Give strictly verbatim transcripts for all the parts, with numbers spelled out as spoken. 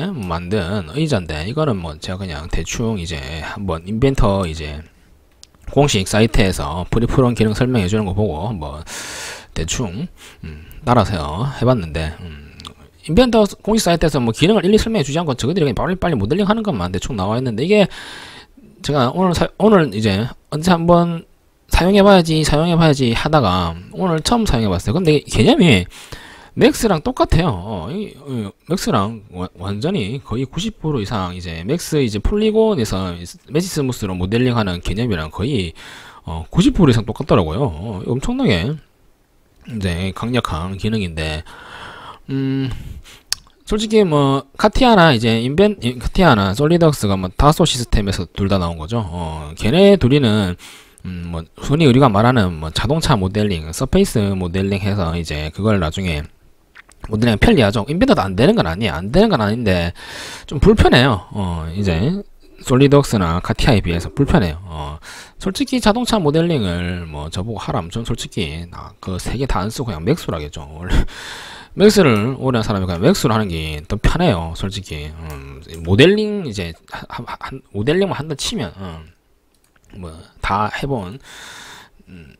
이제 만든 의자인데, 이거는 뭐 제가 그냥 대충 이제 한번 인벤터 이제 공식 사이트에서 프리폼 기능 설명해 주는 거 보고 뭐 대충 음, 따라서 해봤는데, 음, 인벤터 공식 사이트에서 뭐 기능을 일일이 설명해 주지 않고 저희들이 그냥 빨리 빨리 모델링 하는 것만 대충 나와 있는데, 이게 제가 오늘 사, 오늘 이제 언제 한번 사용해봐야지 사용해봐야지 하다가 오늘 처음 사용해봤어요. 근데 개념이 맥스랑 똑같아요. 어, 이, 이, 맥스랑 와, 완전히 거의 구십 퍼센트 이상 이제 맥스 이제 폴리곤에서 매직스무스로 모델링하는 개념이랑 거의 어, 구십 퍼센트 이상 똑같더라고요. 어, 엄청나게 이제 강력한 기능인데, 음, 솔직히 뭐 카티아나 이제 인벤 카티아나 솔리드웍스가 뭐 다소 시스템에서 둘 다 나온 거죠. 어, 걔네 둘이는 음, 뭐 흔히 우리가 말하는 뭐 자동차 모델링, 서페이스 모델링 해서 이제 그걸 나중에 모델링 편리하죠. 인벤터도 안 되는 건 아니에요. 안 되는 건 아닌데 좀 불편해요. 어, 이제 솔리드웍스나 카티아에 비해서 불편해요. 어, 솔직히 자동차 모델링을 뭐 저보고 하라면 전 솔직히 아, 그 세 개 다 안 쓰고 그냥 맥스로 하겠죠. 원래 맥스를 오래 한 사람이 그냥 맥스로 하는 게 더 편해요. 솔직히 음, 모델링 이제 한, 한, 모델링만 한다 치면 음, 뭐 다 해본 음,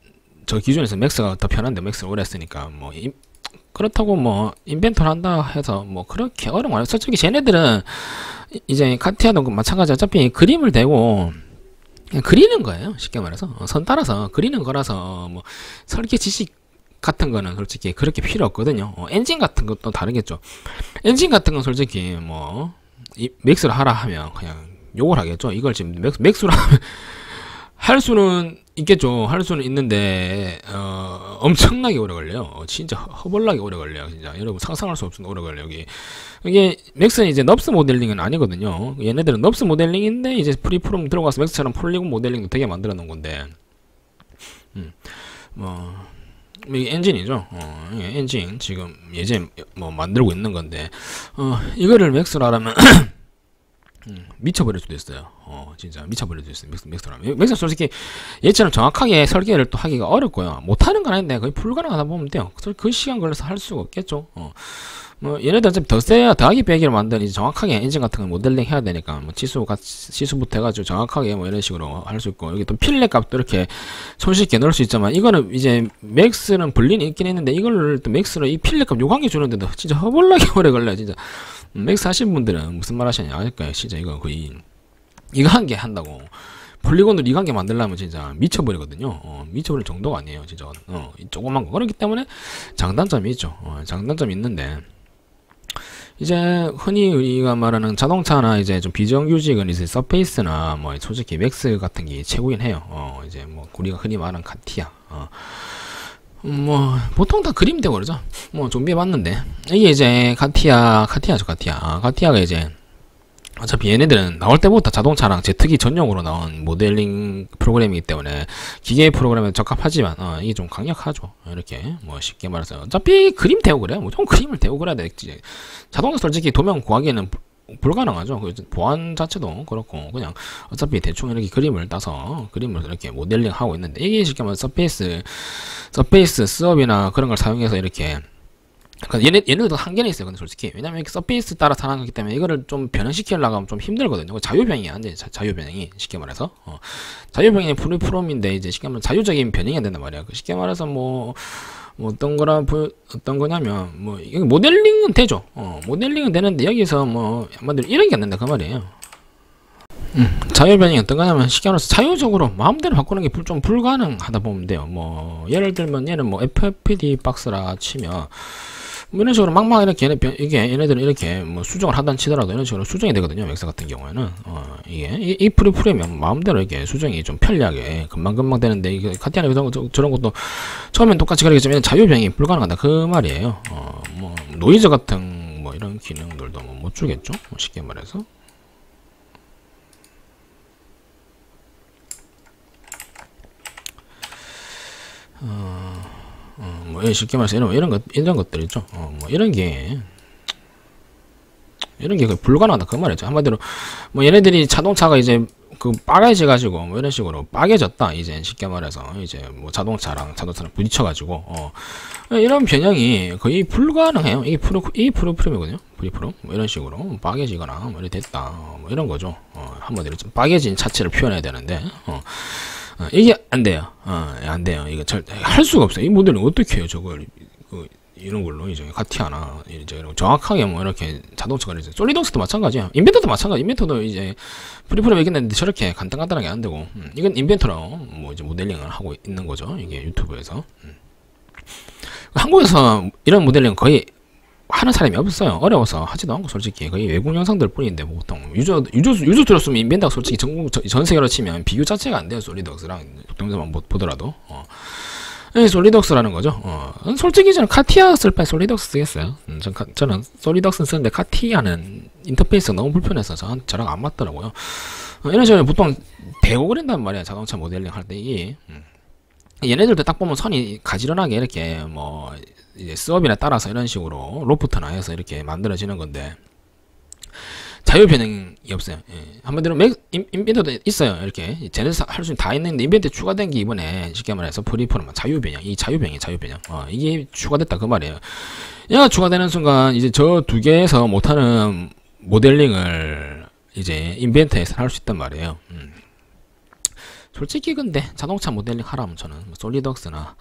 저 기준에서 맥스가 더 편한데 맥스를 오래 했으니까 뭐 이, 그렇다고 뭐 인벤터를 한다 해서 뭐 그렇게 어려운 거 아니에요. 솔직히 쟤네들은 이제 카티아도 마찬가지. 어차피 그림을 대고 그냥 그리는 거예요. 쉽게 말해서 선 따라서 그리는 거라서 뭐 설계 지식 같은 거는 솔직히 그렇게 필요 없거든요. 어, 엔진 같은 것도 다르겠죠. 엔진 같은 건 솔직히 뭐 이, 맥스를 하라 하면 그냥 욕을 하겠죠. 이걸 지금 맥스, 맥스로 하면 할 수는 있겠죠. 할 수는 있는데 어, 엄청나게 오래 걸려요. 어, 진짜 허벌나게 오래 걸려요. 진짜 여러분 상상할 수 없이 오래 걸려요. 여기 이게 맥스는 이제 넙스 모델링은 아니거든요. 얘네들은 넙스 모델링인데 이제 프리폼 들어가서 맥스처럼 폴리곤 모델링도 되게 만들어 놓은 건데, 음, 뭐 이게 엔진이죠. 어, 이게 엔진 지금 예제 뭐 만들고 있는 건데, 어, 이거를 맥스로 하라면 미쳐버릴 수도 있어요. 어, 진짜 미쳐버릴 수도 있어요. 맥스, 맥스라면. 맥스는 솔직히 얘처럼 정확하게 설계를 또 하기가 어렵고요. 못하는 건 아닌데 거의 불가능하다 보면 돼요. 그 시간 걸려서 할 수가 없겠죠. 어. 뭐 얘네들 어차피 더 세야 더하기 빼기를 만드는 정확하게 엔진 같은 걸 모델링 해야 되니까 뭐 지수 같이 지수부터 해가지고 정확하게 뭐 이런 식으로 할 수 있고, 여기 또 필렛 값도 이렇게 손쉽게 넣을 수 있지만, 이거는 이제 맥스는 불린이 있긴 했는데 이걸 또 맥스로 이 필렛 값 요강해 주는데도 진짜 허벌나게 오래 걸려요. 진짜 맥스 하신 분들은 무슨 말 하시냐 아닐까요? 진짜 이거 거의 이거 한 개 한다고 폴리곤을 이거 한 개 만들려면 진짜 미쳐버리거든요. 어, 미쳐버릴 정도가 아니에요. 진짜 어, 조그만 거. 그렇기 때문에 장단점이 있죠. 어, 장단점이 있는데, 이제 흔히 우리가 말하는 자동차나 이제 좀 비정규직은 이제 서페이스나 뭐 솔직히 맥스 같은 게 최고긴 해요. 어, 이제 뭐 우리가 흔히 말하는 카티아. 어. 뭐 보통 다 그림 되고 그러죠. 뭐 좀비 해봤는데 이게 이제 카티아, 카티아죠 카티아. 아, 카티아가 이제 어차피 얘네들은 나올 때부터 자동차랑 제트기 전용으로 나온 모델링 프로그램이기 때문에 기계 프로그램에 적합하지만 어, 이게 좀 강력하죠. 이렇게 뭐 쉽게 말해서 어차피 그림 대우 그래요. 뭐 좀 그림을 대우 그래야 되겠지. 자동차 솔직히 도면 구하기에는 불가능하죠. 보안 자체도 그렇고 그냥 어차피 대충 이렇게 그림을 따서 그림을 이렇게 모델링 하고 있는데, 이게 쉽게 말해서 서페이스 서페이스 수업이나 그런 걸 사용해서 이렇게 얘네, 얘네도 한계는 있어요. 근데 솔직히 왜냐면 이렇게 서페이스 따라 살아가기 때문에 이거를 좀 변형시키려고 하면 좀 힘들거든요. 자유변형이 안 돼. 자유변형이 쉽게 말해서 어, 자유변형이 프리폼인데 이제 쉽게 말해서 자유적인 변형이 안 된단 말이야. 쉽게 말해서 뭐, 뭐 어떤 거라 보, 어떤 거냐면 뭐 여기 모델링은 되죠. 어, 모델링은 되는데 여기서 뭐 한마디로 이런 게 안 된다 그 말이에요. 음, 자유변형이 어떤 거냐면 쉽게 말해서 자유적으로 마음대로 바꾸는 게 좀 불가능하다 보면 돼요. 뭐 예를 들면 얘는 뭐 에프에프디 박스라 치면 이런 식으로 막막 이렇게 얘네, 이게 얘네들은 이렇게 뭐 수정을 하든 치더라도 이런 식으로 수정이 되거든요. 맥스 같은 경우에는 어, 이게 이, 이 프리폼이면 마음대로 이렇게 수정이 좀 편리하게 금방금방 되는데, 이게 카티아나 이런 거 저런 것도 처음엔 똑같이 그러겠지만 자유변형이 불가능하다 그 말이에요. 어, 뭐 노이즈 같은 뭐 이런 기능들도 뭐 못 주겠죠. 쉽게 말해서. 어, 어, 뭐 쉽게 말해서 이런 이런 것 이런 것들 있죠. 어, 뭐 이런 게 이런 게 불가능하다 그 말이죠. 한마디로 뭐 얘네들이 자동차가 이제 그 빠개져가지고 뭐 이런 식으로 빠개졌다. 이제 쉽게 말해서 이제 뭐 자동차랑 자동차랑 부딪혀가지고 어 이런 변형이 거의 불가능해요. 이 프로 이 프로프렘이거든요. 프리프롬 뭐 이런 식으로 빠개지거나 뭐 이렇게 됐다 뭐 이런 거죠. 어 한마디로 좀 빠개진 차체를 표현해야 되는데 어. 어, 이게 안 돼요. 어, 안 돼요. 이거 절 할 수가 없어요. 이 모델은 어떻게 해요? 저걸 그, 이런 걸로 이제 카티아나 이제 정확하게 뭐 이렇게 자동차가 이제 솔리드웍스도 마찬가지야. 인벤터도 마찬가지. 인벤터도 이제 프리프롬 얘기했는데 저렇게 간단간단하게 안 되고 음, 이건 인벤터로 뭐 이제 모델링을 하고 있는 거죠. 이게 유튜브에서 음. 한국에서 이런 모델링 거의 하는 사람이 없어요. 어려워서 하지도 않고 솔직히 거의 외국 영상들 뿐인데 보통 유저 유저 유저 들었으면 인벤터 솔직히 전국 전 세계로 치면 비교 자체가 안 돼요. 솔리드웍스랑 동영상만 보더라도 어. 이 솔리드웍스라는 거죠. 어. 솔직히 저는 카티아 쓸 바에 솔리드웍스 쓰겠어요. 음, 전, 가, 저는 솔리드웍스 쓰는데 카티아는 인터페이스가 너무 불편해서 저, 저랑 안 맞더라고요. 어, 이런 식으로 보통 배우고 그런단 말이야. 자동차 모델링 할 때 이 음. 얘네들도 딱 보면 선이 가지런하게 이렇게 뭐 이제 수업이나 따라서 이런 식으로 로프트나 해서 이렇게 만들어지는 건데 자유 변형이 없어요. 예. 한마디로 맥, 인, 인벤터도 있어요. 이렇게 제네스 할 수 있는 다 있는데 인벤터 추가된 게 이번에 쉽게 말해서 프리폼 자유 변형, 이 자유 변형이 자유 변형. 어, 이게 추가됐다 그 말이에요. 얘가 추가되는 순간 이제 저 두 개에서 못하는 모델링을 이제 인벤터에서 할 수 있단 말이에요. 음. 솔직히 근데 자동차 모델링 하라면 저는 솔리드웍스나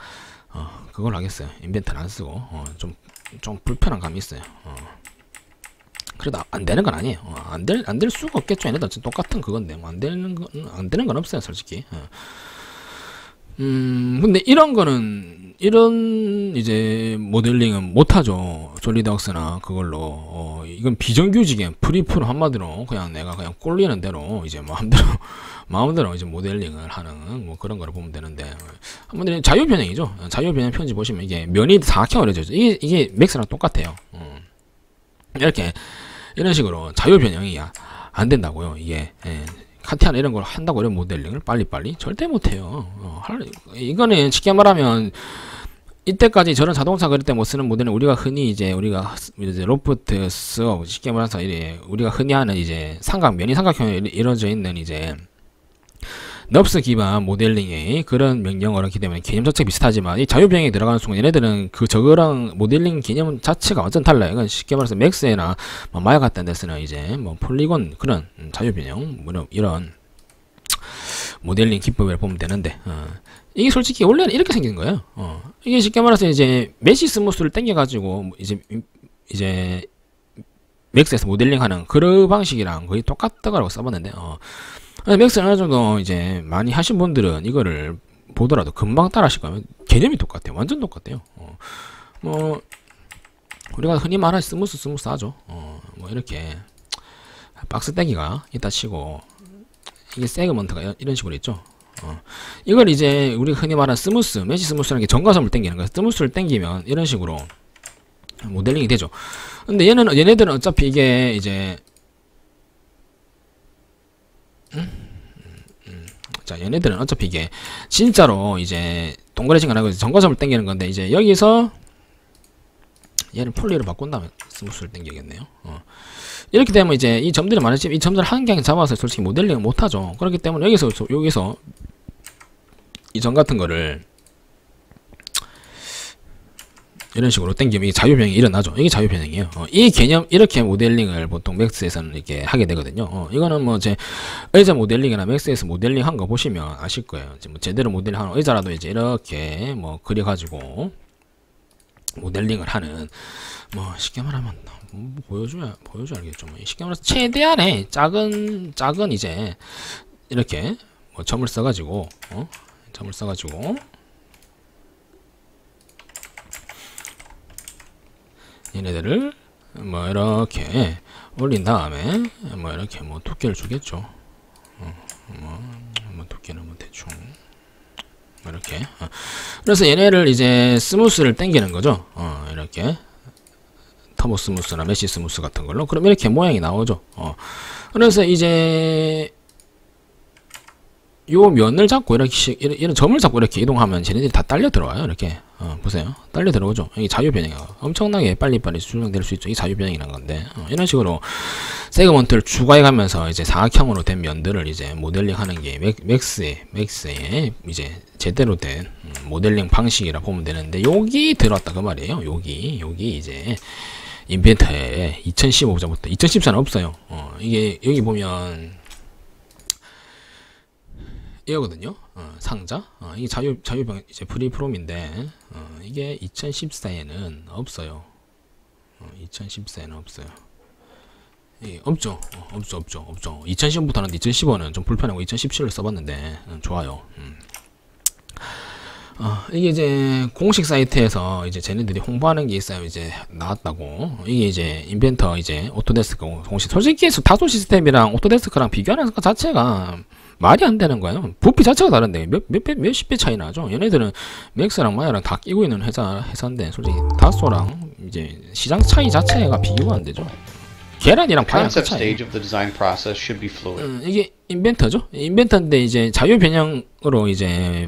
어, 그걸 하겠어요. 인벤터는 안 쓰고, 어, 좀, 좀 불편한 감이 있어요. 어. 그래도 안 되는 건 아니에요. 어, 안 될, 안 될 수가 없겠죠. 얘네들 똑같은 그건데, 뭐, 안 되는 건, 안 되는 건 없어요, 솔직히. 어. 음, 근데 이런 거는, 이런, 이제, 모델링은 못하죠. 솔리드웍스나 그걸로. 어, 이건 비정규직이에요. 프리프로 한마디로, 그냥 내가 그냥 꼴리는 대로, 이제 마음대로, 마음대로 이제 모델링을 하는, 뭐 그런 거를 보면 되는데. 한마디로 자유변형이죠. 자유변형 편지 보시면 이게 면이 사각형 그려져있죠. 이게, 이게 맥스랑 똑같아요. 어. 이렇게, 이런 식으로 자유변형이 안 된다고요. 이게, 예. 카티아나 이런 걸 한다고 이런 모델링을 빨리빨리 절대 못해요. 어, 이거는 쉽게 말하면 이때까지 저런 자동차 그릴 때 못 쓰는 모델은 우리가 흔히 이제 우리가 이제 로프트 수업 쉽게 말해서 이제 우리가 흔히 하는 이제 삼각 면이 삼각형에 이루어져 있는 이제 너 럽스 기반 모델링의 그런 명령어를 하기 때문에 개념 자체가 비슷하지만 이 자유변형에 들어가는 순간 얘네들은 그 저거랑 모델링 개념 자체가 완전 달라요. 이건 쉽게 말해서 맥스나 마야 같은 데 쓰는 이제 뭐 폴리곤 그런 자유변형 뭐 이런 모델링 기법을 보면 되는데 어. 이게 솔직히 원래는 이렇게 생긴 거예요. 어. 이게 쉽게 말해서 이제 메시 스무스를 당겨가지고 이제 이제 맥스에서 모델링하는 그런 방식이랑 거의 똑같다고 써봤는데 어. 맥스는 어느 정도 이제 많이 하신 분들은 이거를 보더라도 금방 따라 하실 거면 개념이 똑같아요. 완전 똑같아요. 어, 뭐, 우리가 흔히 말하는 스무스 스무스 하죠. 어, 뭐, 이렇게 박스 떼기가 있다 치고, 이게 세그먼트가 이런 식으로 있죠. 어, 이걸 이제 우리가 흔히 말하는 스무스, 메시 스무스라는 게 정가섬을 당기는 거예요. 스무스를 당기면 이런 식으로 모델링이 되죠. 근데 얘는, 얘네들은 어차피 이게 이제 음, 음. 자, 얘네들은 어차피 이게 진짜로 이제 동그라지가 나고 정가점을 당기는 건데 이제 여기서 얘는 폴리로 바꾼 다음에 스무스를 당기겠네요. 어. 이렇게 되면 이제 이 점들이 많아지면 이 점들 한 개 잡아서 솔직히 모델링을 못하죠. 그렇기 때문에 여기서 여기서 이 점 같은 거를 이런 식으로 당기면 이게 자유변형이 일어나죠. 이게 자유변형이에요. 어, 이 개념, 이렇게 모델링을 보통 맥스에서는 이렇게 하게 되거든요. 어, 이거는 뭐 제 의자 모델링이나 맥스에서 모델링 한 거 보시면 아실 거예요. 이제 뭐 제대로 모델링 하는 의자라도 이제 이렇게 뭐 그려가지고 모델링을 하는, 뭐 쉽게 말하면 뭐 보여줘야, 보여줘야 알겠죠. 뭐 쉽게 말해서 최대한의 작은, 작은 이제 이렇게 뭐 점을 써가지고, 어? 점을 써가지고, 얘네들을 뭐 이렇게 올린 다음에 뭐 이렇게 뭐 두께를 주겠죠. 어, 뭐, 뭐 두께는 뭐 대충 뭐 이렇게 어. 그래서 얘네를 이제 스무스를 당기는 거죠. 어, 이렇게 터보 스무스나 메시 스무스 같은 걸로 그럼 이렇게 모양이 나오죠. 어. 그래서 이제 요 면을 잡고 이렇게 이런, 이런 점을 잡고 이렇게 이동하면 쟤네들이 다 딸려 들어와요. 이렇게 어, 보세요. 딸려 들어오죠. 이게 자유 변형이에요. 엄청나게 빨리빨리 수정될 수 있죠. 이 자유 변형이라는 건데 어, 이런 식으로 세그먼트를 추가해가면서 이제 사각형으로 된 면들을 이제 모델링하는 게 맥스의 맥스의 이제 제대로 된 모델링 방식이라 보면 되는데, 여기 들어왔다 그 말이에요. 여기 여기 이제 인벤터에 이천십오 년부터 이천십사 년 없어요. 어, 이게 여기 보면. 이거거든요. 어, 상자. 어, 이게 자유, 자유병, 이제 프리프롬인데, 어, 이게 이천십사 년에는 없어요. 어, 이천십사 년에는 없어요. 예, 없죠. 어, 없죠, 없죠, 없죠. 이천십 년부터 하는데, 이천십오 년은 좀 불편하고, 이천십칠 년을 써봤는데, 음, 좋아요. 음. 어, 이게 이제 공식 사이트에서 이제 쟤네들이 홍보하는 게 있어요. 이제 나왔다고. 이게 이제 인벤터, 이제 오토데스크 공식. 솔직히 다소 시스템이랑 오토데스크랑 비교하는 것 자체가 말이 안 되는 거예요. 부피 자체가 다른데 몇, 몇, 몇, 몇십 배 차이 나죠. 얘네들은 맥스랑 마야랑 다 끼고 있는 회사, 회사인데, 솔직히 다소랑 이제 시장 차이 자체가 비교가 안 되죠. 계란이랑 방향 차이. 음, 이게 인벤터죠. 인벤터인데 이제 자유 변형으로 이제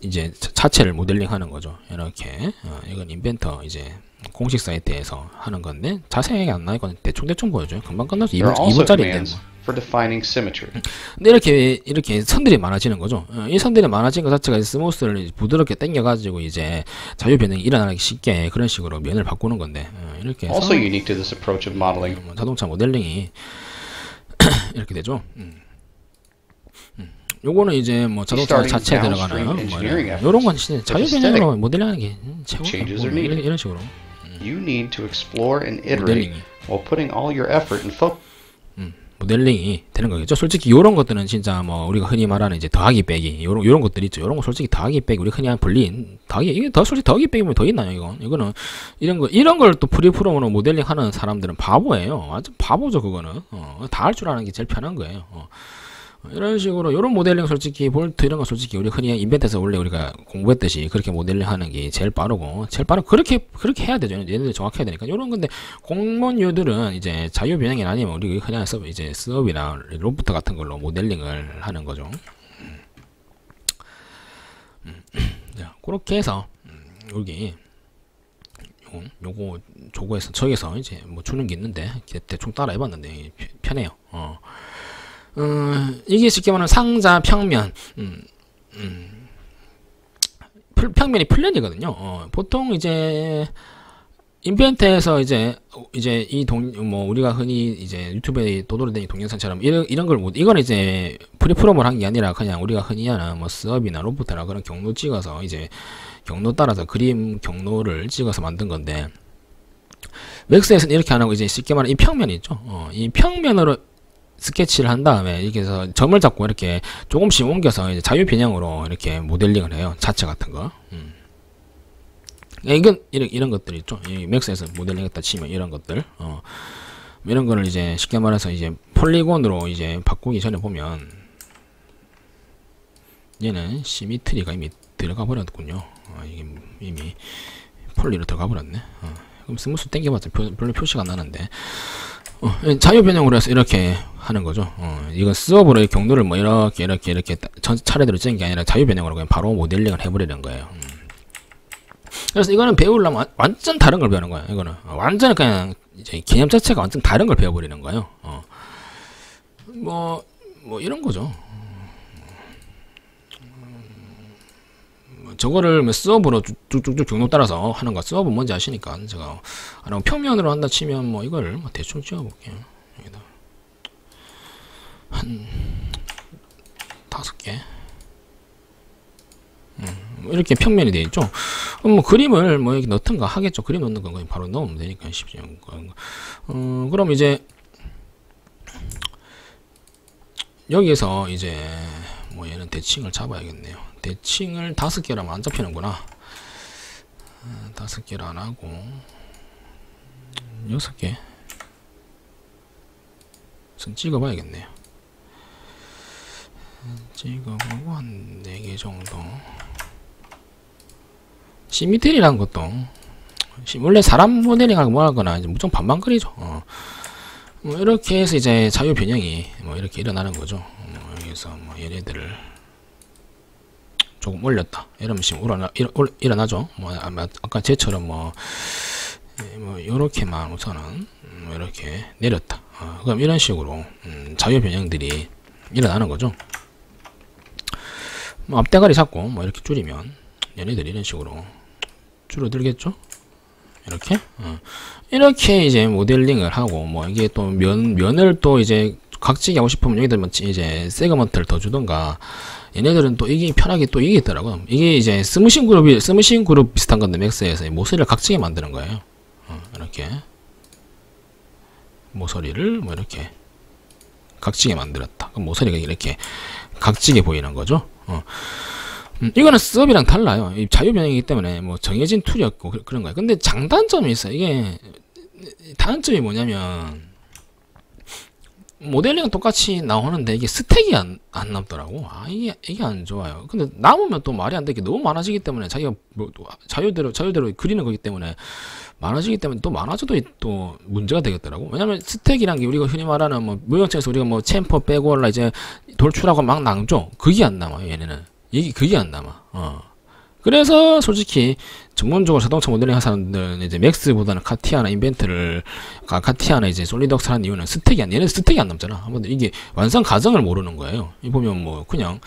이제 자체를 모델링 하는 거죠. 이렇게. 어, 이건 인벤터 이제 공식 사이트에서 하는 건데, 자세하게 안 나올 건 대충 대충 보여줘요. 금방 끝나서 이 분짜리인데. For defining symmetry. 근데 이렇게 이렇게 선들이 많아지는 거죠. 이 선들이 많아진 것 자체가 스무스를 부드럽게 당겨가지고 이제 자유 변형이 일어나기 쉽게 그런 식으로 면을 바꾸는 건데, 이렇게 해서 also unique to this approach of modeling. 자동차 모델링이 이렇게 되죠. 음. 요거는 이제 뭐 자동차 자체에 들어가는 뭐 이런, 요런 건 진짜 자유 변형으로 모델링하는 게 최고예요. 뭐 이런, 이런 식으로. 음. You need to explore and iterate while putting all your effort and focus. 모델링이 되는 거겠죠. 솔직히 요런 것들은 진짜 뭐 우리가 흔히 말하는 이제 더하기 빼기 요런 요런 것들 있죠. 요런 거 솔직히 더하기 빼기 우리 흔히 하는 불린 더하기, 이게 더 솔직히 더하기 빼기면 더 있나요? 이건 이거는 이런 거 이런 걸 또 프리프롬으로 모델링하는 사람들은 바보예요. 완전 바보죠. 그거는 어, 다 할 줄 아는 게 제일 편한 거예요. 어. 이런 식으로 요런 모델링 솔직히 볼트 이런 거 솔직히 우리 흔히 인벤트에서 원래 우리가 공부했듯이 그렇게 모델링하는 게 제일 빠르고 제일 빠르고 그렇게 그렇게 해야 되죠. 얘네들 정확해야 되니까. 요런 건데 공무원들은 이제 자유 변형이 아니면 우리 흔히 서브 이제 수업이나 로프터 같은 걸로 모델링을 하는 거죠. 음. 자, 그렇게 해서 여기 요, 요거 저거에서 저기서 이제 뭐 주는 게 있는데 대충 따라해봤는데 편해요. 어. 음, 이게 쉽게 말하는 상자 평면, 음, 음, 플, 평면이 플랜이거든요. 어, 보통 이제 인벤트에서 이제 이제 이 동 뭐 우리가 흔히 이제 유튜브에 도돌이되는 동영상처럼 이런 이런 걸 못, 이건 이제 프리프롬을 한 게 아니라 그냥 우리가 흔히 하는 뭐 스업이나 로프트나 그런 경로 찍어서 이제 경로 따라서 그림 경로를 찍어서 만든 건데, 맥스에서는 이렇게 안 하고 이제 쉽게 말하는 이 평면이 있죠. 어, 이 평면으로 스케치를 한 다음에 이렇게 해서 점을 잡고 이렇게 조금씩 옮겨서 이제 자유 변형으로 이렇게 모델링을 해요. 자체 같은 거. 음. 이건 이런 이런 것들 있죠. 이 맥스에서 모델링했다 치면 이런 것들. 어. 이런 거를 이제 쉽게 말해서 이제 폴리곤으로 이제 바꾸기 전에 보면 얘는 시미트리가 이미 들어가 버렸군요. 어, 이게 이미 폴리로 들어가 버렸네. 어. 그럼 스무스 당겨봤자 별로 표시가 안 나는데. 어, 자유 변형으로 해서 이렇게 하는 거죠. 어, 이건 수업으로의 경로를 뭐 이렇게 이렇게 이렇게 전 차례대로 찍은 게 아니라 자유 변형으로 그냥 바로 모델링을 해버리는 거예요. 음. 그래서 이거는 배우려면 완전 다른 걸 배우는 거예요. 이거는 어, 완전 그냥 이제 개념 자체가 완전 다른 걸 배워버리는 거예요. 어. 뭐, 뭐 이런 거죠. 저거를 뭐 수업으로 쭉쭉쭉 경로 따라서 하는 거. 수업은 뭔지 아시니까 제가 그럼 평면으로 한다 치면 뭐 이걸 대충 찍어볼게요. 여기다 한 다섯 개 음, 이렇게 평면이 되어 있죠. 그럼 뭐 그림을 뭐 여기 넣든가 하겠죠. 그림 넣는 건 그냥 바로 넣으면 되니까 쉽지 않은 거. 어, 그럼 이제 여기에서 이제 뭐 얘는 대칭을 잡아야겠네요. 대칭을 다섯 개라면 안 잡히는구나. 다섯 개를 안 하고 여섯 개 우선 찍어봐야겠네요. 찍어보고 한 네 개 정도. 시미트리라는 것도 원래 사람 모델링하고 뭐 하거나 이제 무조건 반반 그리죠. 어. 뭐 이렇게 해서 이제 자유 변형이 뭐 이렇게 일어나는 거죠. 뭐 여기서 뭐 얘네들을 조금 올렸다 이러면 지금 일어나, 일, 올, 일어나죠. 뭐 아까 제처럼 뭐, 뭐 요렇게만 우선은 이렇게 내렸다. 어, 그럼 이런 식으로 음, 자유 변형들이 일어나는 거죠. 뭐 앞대가리 잡고 뭐 이렇게 줄이면 얘네들이 이런 식으로 줄어들겠죠. 이렇게 어. 이렇게 이제 모델링을 하고, 뭐 이게 또 면 면을 또 이제 각지게 하고 싶으면 여기들만 이제 세그먼트를 더 주던가. 얘네들은 또 이게 편하게 또 이게 있더라고요. 이게 이제 스무싱 그룹이 스무싱 그룹 비슷한 건데 맥스에서 모서리를 각지게 만드는 거예요. 어, 이렇게 모서리를 뭐 이렇게 각지게 만들었다. 그럼 모서리가 이렇게 각지게 보이는 거죠. 어. 음, 이거는 수업이랑 달라요. 자유 변형이기 때문에 뭐 정해진 툴이 없고 그, 그런 거예요. 근데 장단점이 있어요. 이게 단점이 뭐냐면, 모델링은 똑같이 나오는데 이게 스택이 안, 안 남더라고. 아, 이게, 이게 안 좋아요. 근데 남으면 또 말이 안 되게 너무 많아지기 때문에 자기가 뭐, 자유대로, 자유대로 그리는 거기 때문에 많아지기 때문에 또 많아져도 또 문제가 되겠더라고. 왜냐면 스택이란 게 우리가 흔히 말하는 뭐, 무형체에서 우리가 뭐, 챔퍼 빼고 올라 이제 돌출하고 막 남죠. 그게 안 남아요, 얘네는. 이게, 그게 안 남아. 어. 그래서 솔직히 전문적으로 자동차 모델링 하는 사람들은 이제 맥스보다는 카티아나 인벤트를, 카티아나 이제 솔리드웍스 하는 이유는 스택이 안, 얘는 스택이 안 남잖아. 한번 이게 완성 과정을 모르는 거예요. 이 보면 뭐 그냥,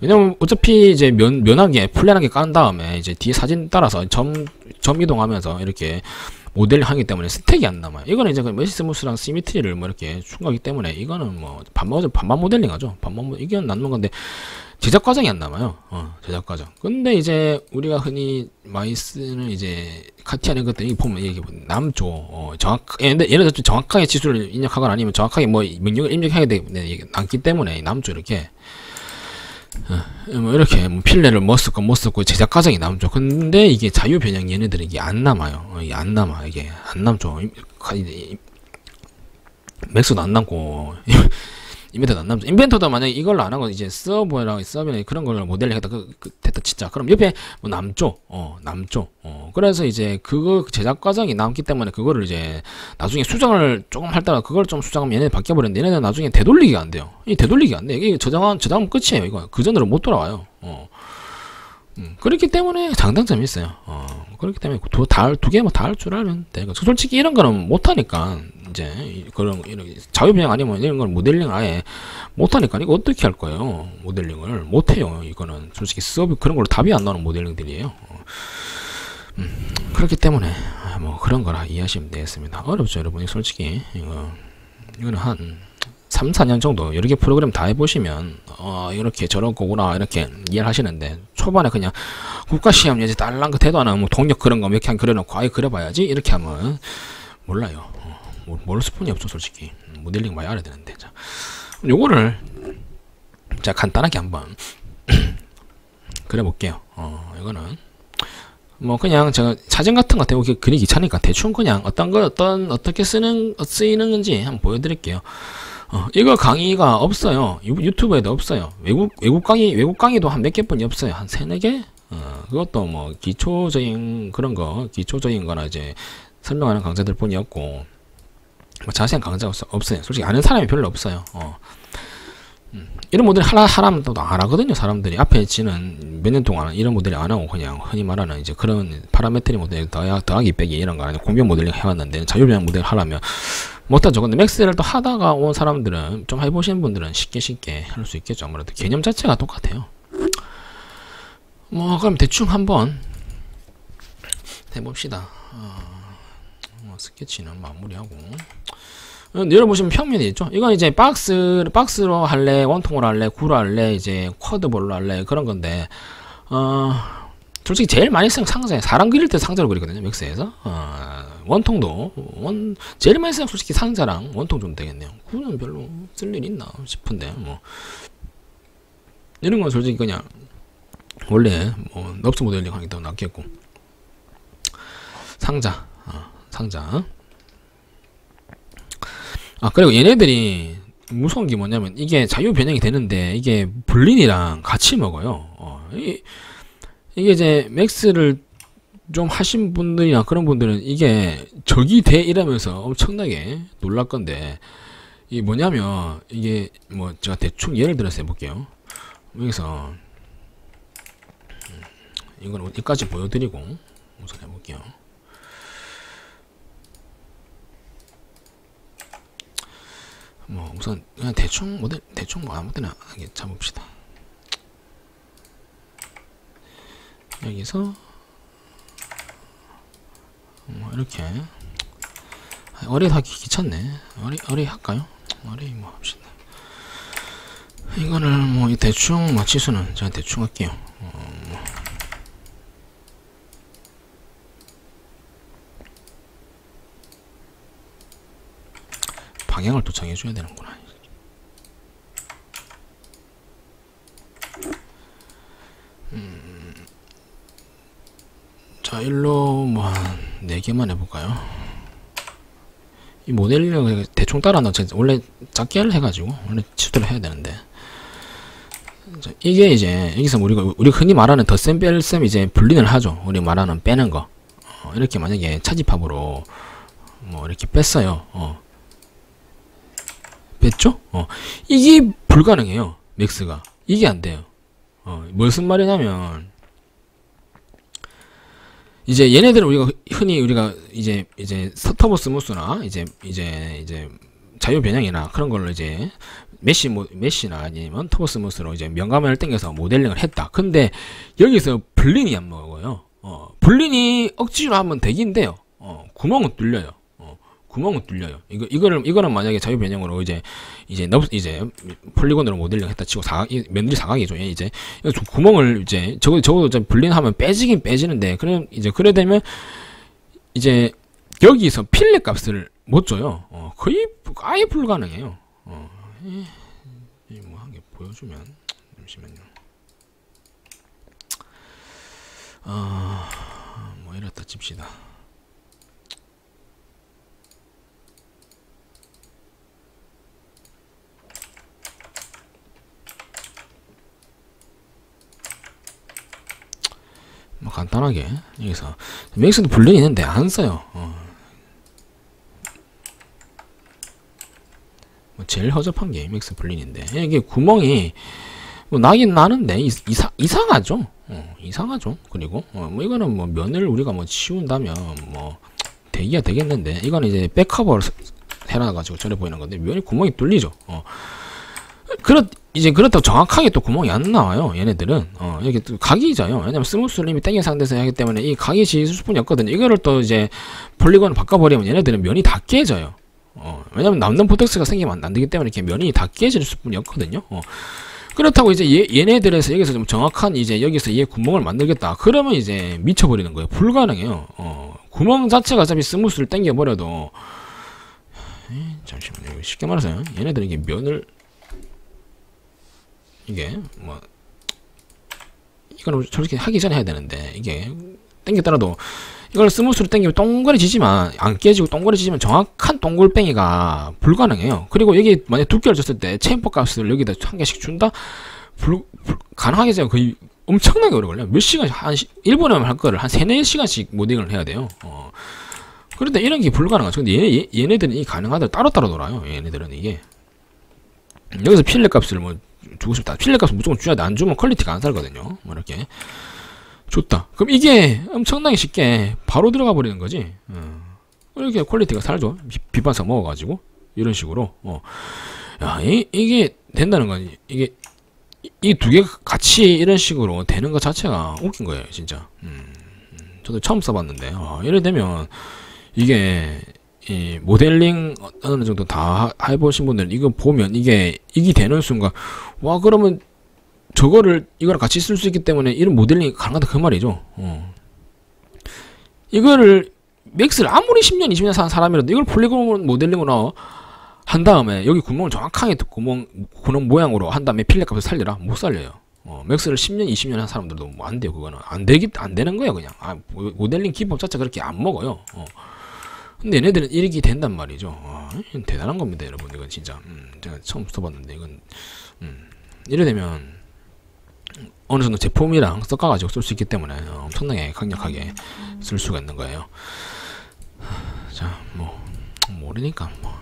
왜냐면 어차피 이제 면, 면하게, 플랜하게 깐 다음에 이제 뒤에 사진 따라서 점, 점 이동하면서 이렇게 모델링 하기 때문에 스택이 안 남아요. 이거는 이제 메시스무스랑 시미트리를 뭐 이렇게 추가하기 때문에 이거는 뭐 반반, 반반 모델링 하죠. 반반, 이게 남는 건데, 제작 과정이 안 남아요. 어, 제작 과정. 근데 이제 우리가 흔히 많이 쓰는 이제 카티아는 것들이 보면 이게 남죠. 어, 정확, 근데 예를 들어서 정확하게 지수를 입력하거나 아니면 정확하게 뭐 명령을 입력하게 되게 남기 때문에 남죠. 이렇게. 어, 뭐 이렇게 뭐 필레를 뭐 썼고 뭐 썼고 제작 과정이 남죠. 근데 이게 자유 변형 얘네들은 이게 안 남아요. 어, 이게 안 남아. 이게 안 남죠. 맥스도 안 남고. 인벤터도 안 남죠. 인벤터도 만약에 이걸로 안 하고, 이제, 서버랑 서버랑 그런 걸로 모델링 했다, 그, 그, 됐다, 진짜. 그럼 옆에, 뭐, 남죠. 어, 남죠. 어, 그래서 이제, 그거, 제작 과정이 남기 때문에, 그거를 이제, 나중에 수정을 조금 할다가, 그걸 좀 수정하면 얘네 바뀌어버렸는데, 얘네는 나중에 되돌리기가 안 돼요. 이 되돌리기가 안 돼. 이게 저장하면, 저장하면 끝이에요, 이거. 그 전으로 못 돌아와요. 어. 음, 그렇기 때문에, 장단점이 있어요. 어, 그렇기 때문에, 두, 다, 두 개 뭐, 다 할 줄 알면 되니까. 솔직히 이런 거는 못하니까, 이제 그런 이런 자유 변형 아니면 이런 걸 모델링 아예 못 하니까 이거 어떻게 할 거예요? 모델링을 못 해요. 이거는 솔직히 수업이 그런 걸로 답이 안 나오는 모델링들이에요. 음, 그렇기 때문에 뭐 그런 거라 이해하시면 되겠습니다. 어렵죠, 여러분이 솔직히 이거 이거는 한 삼, 사 년 정도 여러 개 프로그램 다 해보시면 어, 이렇게 저런 거구나 이렇게 이해를 하시는데, 초반에 그냥 국가시험 예제 딸랑 그 대도 안 하고 뭐 동력 그런 거 몇 개 안 그려놓고 아예 그려봐야지 이렇게 하면 몰라요. 모를 수뿐이 없죠, 솔직히. 모델링 많이 알아야 되는데. 자, 요거를 자 간단하게 한번 그려볼게요. 어, 이거는 뭐 그냥 제가 사진 같은 거 되고 그리기 귀찮으니까 대충 그냥 어떤 걸 어떤 어떻게 쓰는 쓰이는 건지 한번 보여드릴게요. 어, 이거 강의가 없어요. 유, 유튜브에도 없어요. 외국 외국 강의 외국 강의도 한 몇 개뿐이 없어요. 한 세네 개. 어, 그것도 뭐 기초적인 그런 거 기초적인거나 이제 설명하는 강좌들 뿐이었고. 뭐 자세한 강좌가 없어요. 솔직히 아는 사람이 별로 없어요. 어. 음. 이런 모델 하나, 하라면 또 안 하거든요, 사람들이. 앞에 지는 몇 년 동안 이런 모델이 안 하고, 그냥, 흔히 말하는 이제 그런 파라메트리 모델, 더하, 더하기 빼기 이런 거 아니고, 공병 모델링 해왔는데, 자유변형 모델 하려면 못하죠. 근데 맥스를 또 하다가 온 사람들은, 좀 해보신 분들은 쉽게 쉽게 할 수 있겠죠. 아무래도 개념 자체가 똑같아요. 뭐, 그럼 대충 한번 해봅시다. 어. 스케치는 마무리하고, 내려보시면 평면이 있죠. 이건 이제 박스, 박스로 할래, 원통으로 할래, 구로 할래, 이제 쿼드볼로 할래, 그런 건데, 어, 솔직히 제일 많이 쓰는 상자에, 사람 그릴 때 상자로 그리거든요, 맥스에서. 어, 원통도, 원, 제일 많이 쓰는 솔직히 상자랑 원통 좀 되겠네요. 구는 별로 쓸 일 있나 싶은데, 뭐. 이런 건 솔직히 그냥, 원래, 뭐, 넙스 모델링 하기 때문에 낫겠고. 상자. 어. 상자. 아, 그리고 얘네들이 무서운 게 뭐냐면, 이게 자유 변형이 되는데, 이게 불린이랑 같이 먹어요. 어, 이, 이게 이제 맥스를 좀 하신 분들이나 그런 분들은 이게 적이 돼 이러면서 엄청나게 놀랄 건데, 이게 뭐냐면, 이게 뭐 제가 대충 예를 들어서 해볼게요. 여기서, 이건 어디까지 보여드리고 우선 해볼게요. 뭐 우선 그냥 대충 모델 대충 뭐 아무데나 잡읍시다. 여기서 뭐 이렇게 어레이 하기 귀찮네. 어레이 어레이 할까요? 어레이 뭐 합시다. 이거를 뭐 대충 마치수는 제가 대충 할게요. 어, 뭐. 방향을 도착해 줘야 되는구나. 음, 자, 일로 뭐 한 네 개만 해볼까요? 이 모델링을 대충 따라 넣지 원래 작게를 해가지고 원래 시도를 해야 되는데. 자, 이게 이제 여기서 우리가 우리 흔히 말하는 덧셈 뺄셈 이제 분리를 하죠. 우리 말하는 빼는 거. 어, 이렇게 만약에 차집합으로 뭐 이렇게 뺐어요. 어. 뺐죠? 어. 이게 불가능해요. 맥스가. 이게 안 돼요. 어, 무슨 말이냐면 이제 얘네들은 우리가 흔히 우리가 이제 이제 터보 스무스나 이제 이제 이제 자유 변형이나 그런 걸로 이제 메시 모, 메시나 아니면 터보 스무스로 이제 명가면을 땡겨서 모델링을 했다. 근데 여기서 불린이 안 먹어요. 어, 불린이 억지로 하면 되긴 돼요. 어, 구멍은 뚫려요. 구멍은 뚫려요. 이거, 이거를, 이거는 만약에 자유 변형으로 이제, 이제, 넙, 이제, 폴리곤으로 모델링 했다 치고, 사각, 면들이 사각이죠. 얘 이제, 구멍을 이제, 적어도, 적어도 좀 분리하면 빼지긴 빼지는데, 그럼 이제, 그래 되면, 이제, 여기서 필렛 값을 못 줘요. 어, 거의, 아예 불가능해요. 어, 이, 뭐, 한 개 보여주면, 잠시만요. 아, 어, 뭐, 이렇다 칩시다. 뭐 간단하게 여기서 맥스도 분량이 있는데 안 써요. 어. 뭐 제일 허접한 게 맥스 분량인데 이게 구멍이 뭐 나긴 나는데 이사, 이상하죠. 어, 이상하죠. 그리고 어, 뭐 이거는 뭐 면을 우리가 뭐 치운다면 뭐 되기야 되겠는데 이거는 이제 백커버를 해놔가지고 저래 보이는 건데 면이 구멍이 뚫리죠. 어. 그렇 이제 그렇다고 정확하게 또 구멍이 안 나와요. 얘네들은 어 이렇게 또 각이잖아요. 왜냐면 스무스 림이 땡긴 상태에서 하기 때문에 이 각이 지수뿐이 없거든요. 이거를 또 이제 폴리곤을 바꿔버리면 얘네들은 면이 다 깨져요. 어 왜냐면 남는 포텍스가 생기면 안 되기 때문에 이렇게 면이 다 깨질 수뿐이 없거든요. 어 그렇다고 이제 얘, 얘네들에서 여기서 좀 정확한 이제 여기서 얘 구멍을 만들겠다. 그러면 이제 미쳐버리는 거예요. 불가능해요. 어 구멍 자체가 어차피 스무스를 땡겨버려도 에이, 잠시만요. 쉽게 말해서 얘네들은 이게 면을 이게 뭐 이거는 저렇게 하기 전에 해야 되는데 이게 땡겼더라도 이걸 스무스로 땡기면 동그래지지만 안 깨지고 동그래지지만 정확한 동글뱅이가 불가능해요. 그리고 여기 만약 두께를 줬을 때 체인폭 값을 여기다 한 개씩 준다? 불, 불, 가능하게 제가 거의 엄청나게 오래 걸려요. 몇 시간씩 한 일 분에만 할 거를 한 세, 네 시간씩 모델을 해야 돼요. 어. 그런데 이런 게 불가능하죠. 근데 얘, 얘, 얘네들은 이 가능하다 따로따로 놀아요. 얘네들은 이게 여기서 필렛 값을 뭐 주고 싶다. 필렛 값은 무조건 줘야 돼. 안 주면 퀄리티가 안 살거든요. 뭐 이렇게 줬다. 그럼 이게 엄청나게 쉽게 바로 들어가 버리는 거지. 어. 이렇게 퀄리티가 살죠. 비판서 먹어가지고 이런 식으로. 어. 야, 이, 이게 된다는 거지. 이게 이 두 개 같이 이런 식으로 되는 것 자체가 웃긴 거예요, 진짜. 음, 저도 처음 써봤는데 어, 예를 들면 이게. 이 모델링 어느 정도 다 해보신 분들 이거 보면 이게 이게 되는 순간 와 그러면 저거를 이거랑 같이 쓸 수 있기 때문에 이런 모델링이 가능하다 그 말이죠. 어. 이거를 맥스를 아무리 십 년 이십 년 사는 사람이라도 이걸 폴리곤 모델링으로 한 다음에 여기 구멍을 정확하게 구멍 구멍 모양으로 한 다음에 필렛 값을 살려라 못 살려요. 어, 맥스를 십 년 이십 년 한 사람들도 뭐 안 돼요. 그거는 안 되기 안 되는 거예요 그냥. 아, 모델링 기법 자체 그렇게 안 먹어요. 어. 근데 얘네들은 이렇게 된단 말이죠. 아, 대단한 겁니다, 여러분. 이건 진짜. 음, 제가 처음 써봤는데, 이건. 음, 이래 되면, 어느 정도 제품이랑 섞어가지고 쓸 수 있기 때문에 엄청나게 강력하게 쓸 수가 있는 거예요. 자, 뭐, 모르니까, 뭐.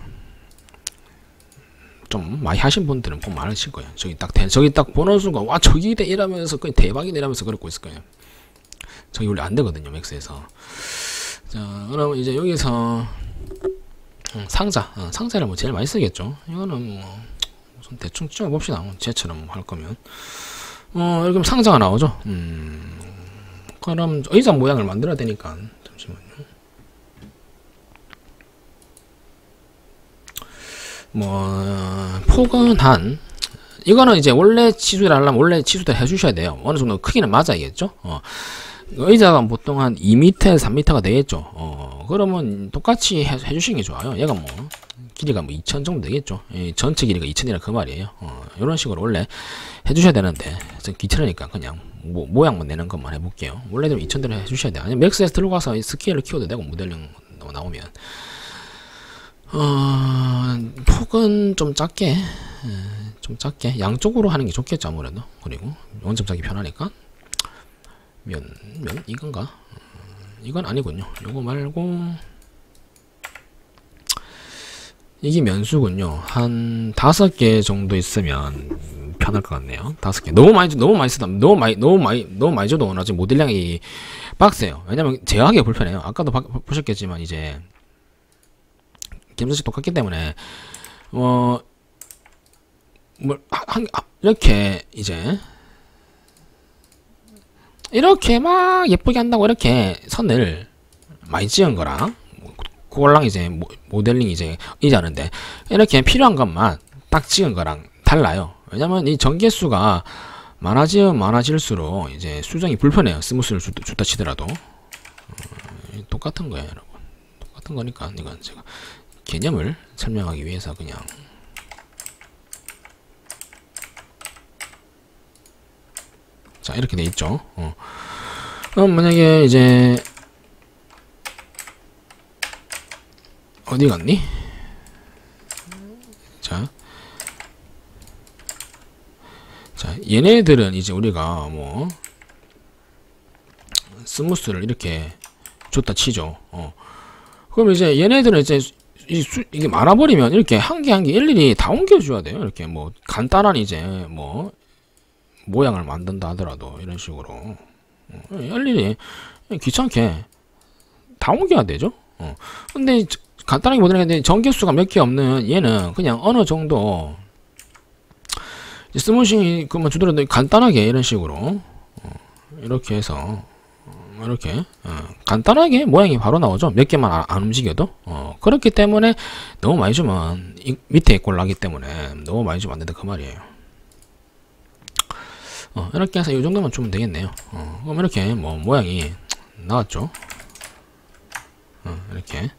좀 많이 하신 분들은 꼭 많으실 거예요. 저기 딱, 저기 딱 보는 순간, 와, 저기다 이러면서, 그냥 대박이다 이러면서 그러고 있을 거예요. 저기 원래 안 되거든요, 맥스에서. 자, 그럼 이제 여기서 상자, 어, 상자를 뭐 제일 많이 쓰겠죠. 이거는 뭐 좀 대충 찍어 봅시다. 제처럼 할 거면. 어, 그럼 상자가 나오죠. 음, 그럼 의자 모양을 만들어야 되니까. 잠시만요. 뭐 포근한, 이거는 이제 원래 치수를 하려면 원래 치수도 해주셔야 돼요. 어느 정도 크기는 맞아야겠죠. 어. 의자가 보통 한 이 미터에서 삼 미터가 되겠죠. 어, 그러면 똑같이 해, 해주시는 게 좋아요. 얘가 뭐, 길이가 뭐 이천 정도 되겠죠. 이 전체 길이가 이천이라 그 말이에요. 어, 이런 식으로 원래 해주셔야 되는데, 좀 귀찮으니까 그냥 뭐, 모양만 내는 것만 해볼게요. 원래대로 이천대로 해주셔야 돼요. 아니면 맥스에서 들고 가서 스케일을 키워도 되고, 모델링 나오면. 어, 폭은 좀 작게, 좀 작게, 양쪽으로 하는 게 좋겠죠, 아무래도. 그리고 원점 짜기 편하니까. 면, 면? 이건가? 이건 아니군요. 요거 말고 이게 면수군요. 한 다섯 개 정도 있으면 편할 것 같네요. 다섯 개. 너무 많이, 너무 많이 쓰다, 너무 많이, 너무 많이, 너무 많이 줘도 나중에 모델량이 빡세요. 왜냐면 제어하기가 불편해요. 아까도 바, 보셨겠지만 이제 김수식 똑같기 때문에 어, 뭘 한, 한, 이렇게 이제. 이렇게 막 예쁘게 한다고 이렇게 선을 많이 찍은 거랑 그걸랑 이제 모델링 이제 이제 하는데 이렇게 필요한 것만 딱 찍은 거랑 달라요. 왜냐면 이 전개수가 많아지면 많아질수록 이제 수정이 불편해요. 스무스를 줬다 치더라도 똑같은 거예요, 여러분. 똑같은 거니까 이건 제가 개념을 설명하기 위해서 그냥. 자, 이렇게 돼 있죠. 어. 그럼 만약에 이제 어디 갔니? 자, 자, 얘네들은 이제 우리가 뭐 스무스를 이렇게 줬다 치죠. 어. 그럼 이제 얘네들은 이제 이 수, 이게 많아버리면 이렇게 한 개 한 개 일일이 다 옮겨줘야 돼요. 이렇게 뭐 간단한 이제 뭐 모양을 만든다 하더라도 이런 식으로 일일이 귀찮게 다 옮겨야 되죠. 어. 근데 간단하게 보더라도 전개수가 몇 개 없는 얘는 그냥 어느 정도 스무싱이 그만 주더라도 간단하게 이런 식으로 어. 이렇게 해서 이렇게 어. 간단하게 모양이 바로 나오죠. 몇 개만 아, 안 움직여도. 어. 그렇기 때문에 너무 많이 주면 이, 밑에 꼴 나기 때문에 너무 많이 주면 안 된다 그 말이에요. 어, 이렇게 해서 이 정도만 주면 되겠네요. 어, 그럼 이렇게 뭐 모양이 나왔죠. 어, 이렇게.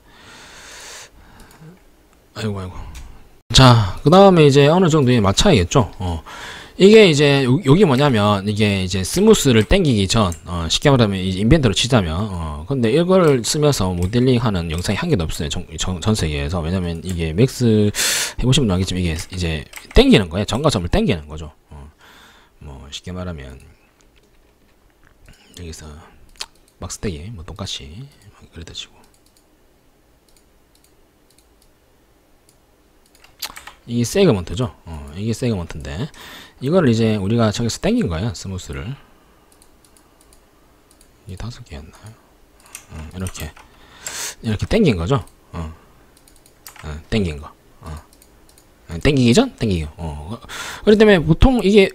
아이고 아이고. 자, 그 다음에 이제 어느 정도에 맞춰야겠죠. 어, 이게 이제 요, 여기 뭐냐면 이게 이제 스무스를 당기기 전 어, 쉽게 말하면 이제 인벤터로 치자면 어, 근데 이걸 쓰면서 모델링하는 영상이 한 개도 없어요. 전, 전, 전 세계에서. 왜냐면 이게 맥스 해보시면 알겠지만 이게 이제 당기는 거예요. 점과 점을 당기는 거죠. 뭐 쉽게 말하면 여기서 박스대기 뭐 똑같이 그래다 치고 이게 세그먼트죠. 어, 이게 세그먼트인데 이거를 이제 우리가 저기서 당긴 거예요. 스무스를. 이게 다섯 개였나요? 어, 이렇게 이렇게 당긴 거죠. 어, 어, 당긴 거. 어, 당기기 전 당기기. 어, 그렇기 때문에 보통 이게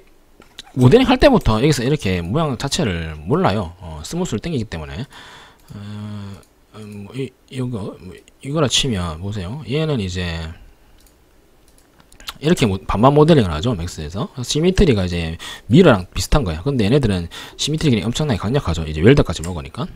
모델링 할 때부터 여기서 이렇게 모양 자체를 몰라요. 어, 스무스를 당기기 때문에. 어, 뭐 이, 이거, 뭐 이거라 치면, 보세요. 얘는 이제, 이렇게 모, 반반 모델링을 하죠. 맥스에서. 시미트리가 이제 미러랑 비슷한 거예요. 근데 얘네들은 시미트리 길이 엄청나게 강력하죠. 이제 웰더까지 먹으니까.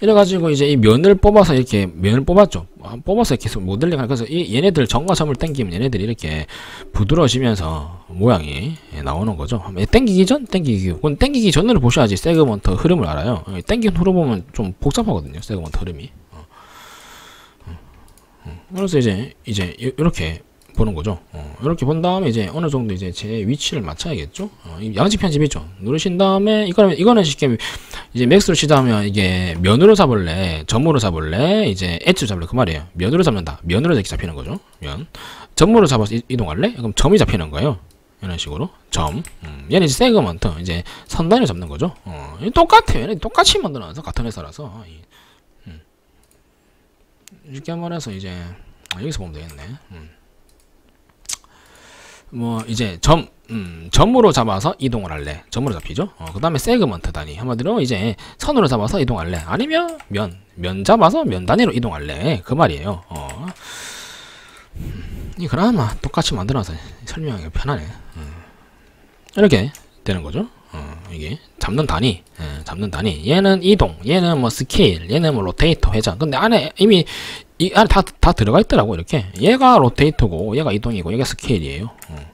이래가지고 이제 이 면을 뽑아서 이렇게, 면을 뽑았죠. 뽑아서 계속 모델링을 하니까. 그래서 이 얘네들 점과 점을 당기면 얘네들이 이렇게 부드러워지면서 모양이 나오는 거죠. 당기기 전? 당기기 후. 그건 당기기 전으로 보셔야지 세그먼트 흐름을 알아요. 당긴 후로 보면 좀 복잡하거든요. 세그먼트 흐름이. 그래서 이제, 이제, 이렇게. 보는 거죠. 어, 이렇게 본 다음에 이제 어느 정도 이제 제 위치를 맞춰야겠죠. 어, 양식 편집 있죠. 누르신 다음에 이거는 이거는 쉽게 이제 맥스로 치자면 이게 면으로 잡을래, 점으로 잡을래, 이제 엣지로 잡을래 그 말이에요. 면으로 잡는다. 면으로 이렇게 잡히는 거죠. 면. 점으로 잡아서 이, 이동할래? 그럼 점이 잡히는 거예요. 이런 식으로 점. 음, 얘는 이제 세그먼트, 이제 선단위를 잡는 거죠. 어, 똑같아요. 얘는 똑같이 만들어놔서 같은 회사라서. 음. 쉽게 말해서 이제 아, 여기서 보면 되겠네. 음. 뭐 이제 점, 음, 점으로 잡아서 이동을 할래. 점으로 잡히죠. 어, 그 다음에 세그먼트 단위. 한마디로 이제 선으로 잡아서 이동할래. 아니면 면, 면 잡아서 면 단위로 이동할래. 그 말이에요. 어. 이 그나마 똑같이 만들어서 설명하기 편하네. 음. 이렇게 되는 거죠. 어, 이게 잡는 단위, 예, 잡는 단위. 얘는 이동, 얘는 뭐 스케일, 얘는 뭐 로테이터 회전. 근데 안에 이미 이 안에 다, 다 들어가 있더라고 이렇게. 얘가 로테이터고, 얘가 이동이고, 얘가 스케일이에요. 어.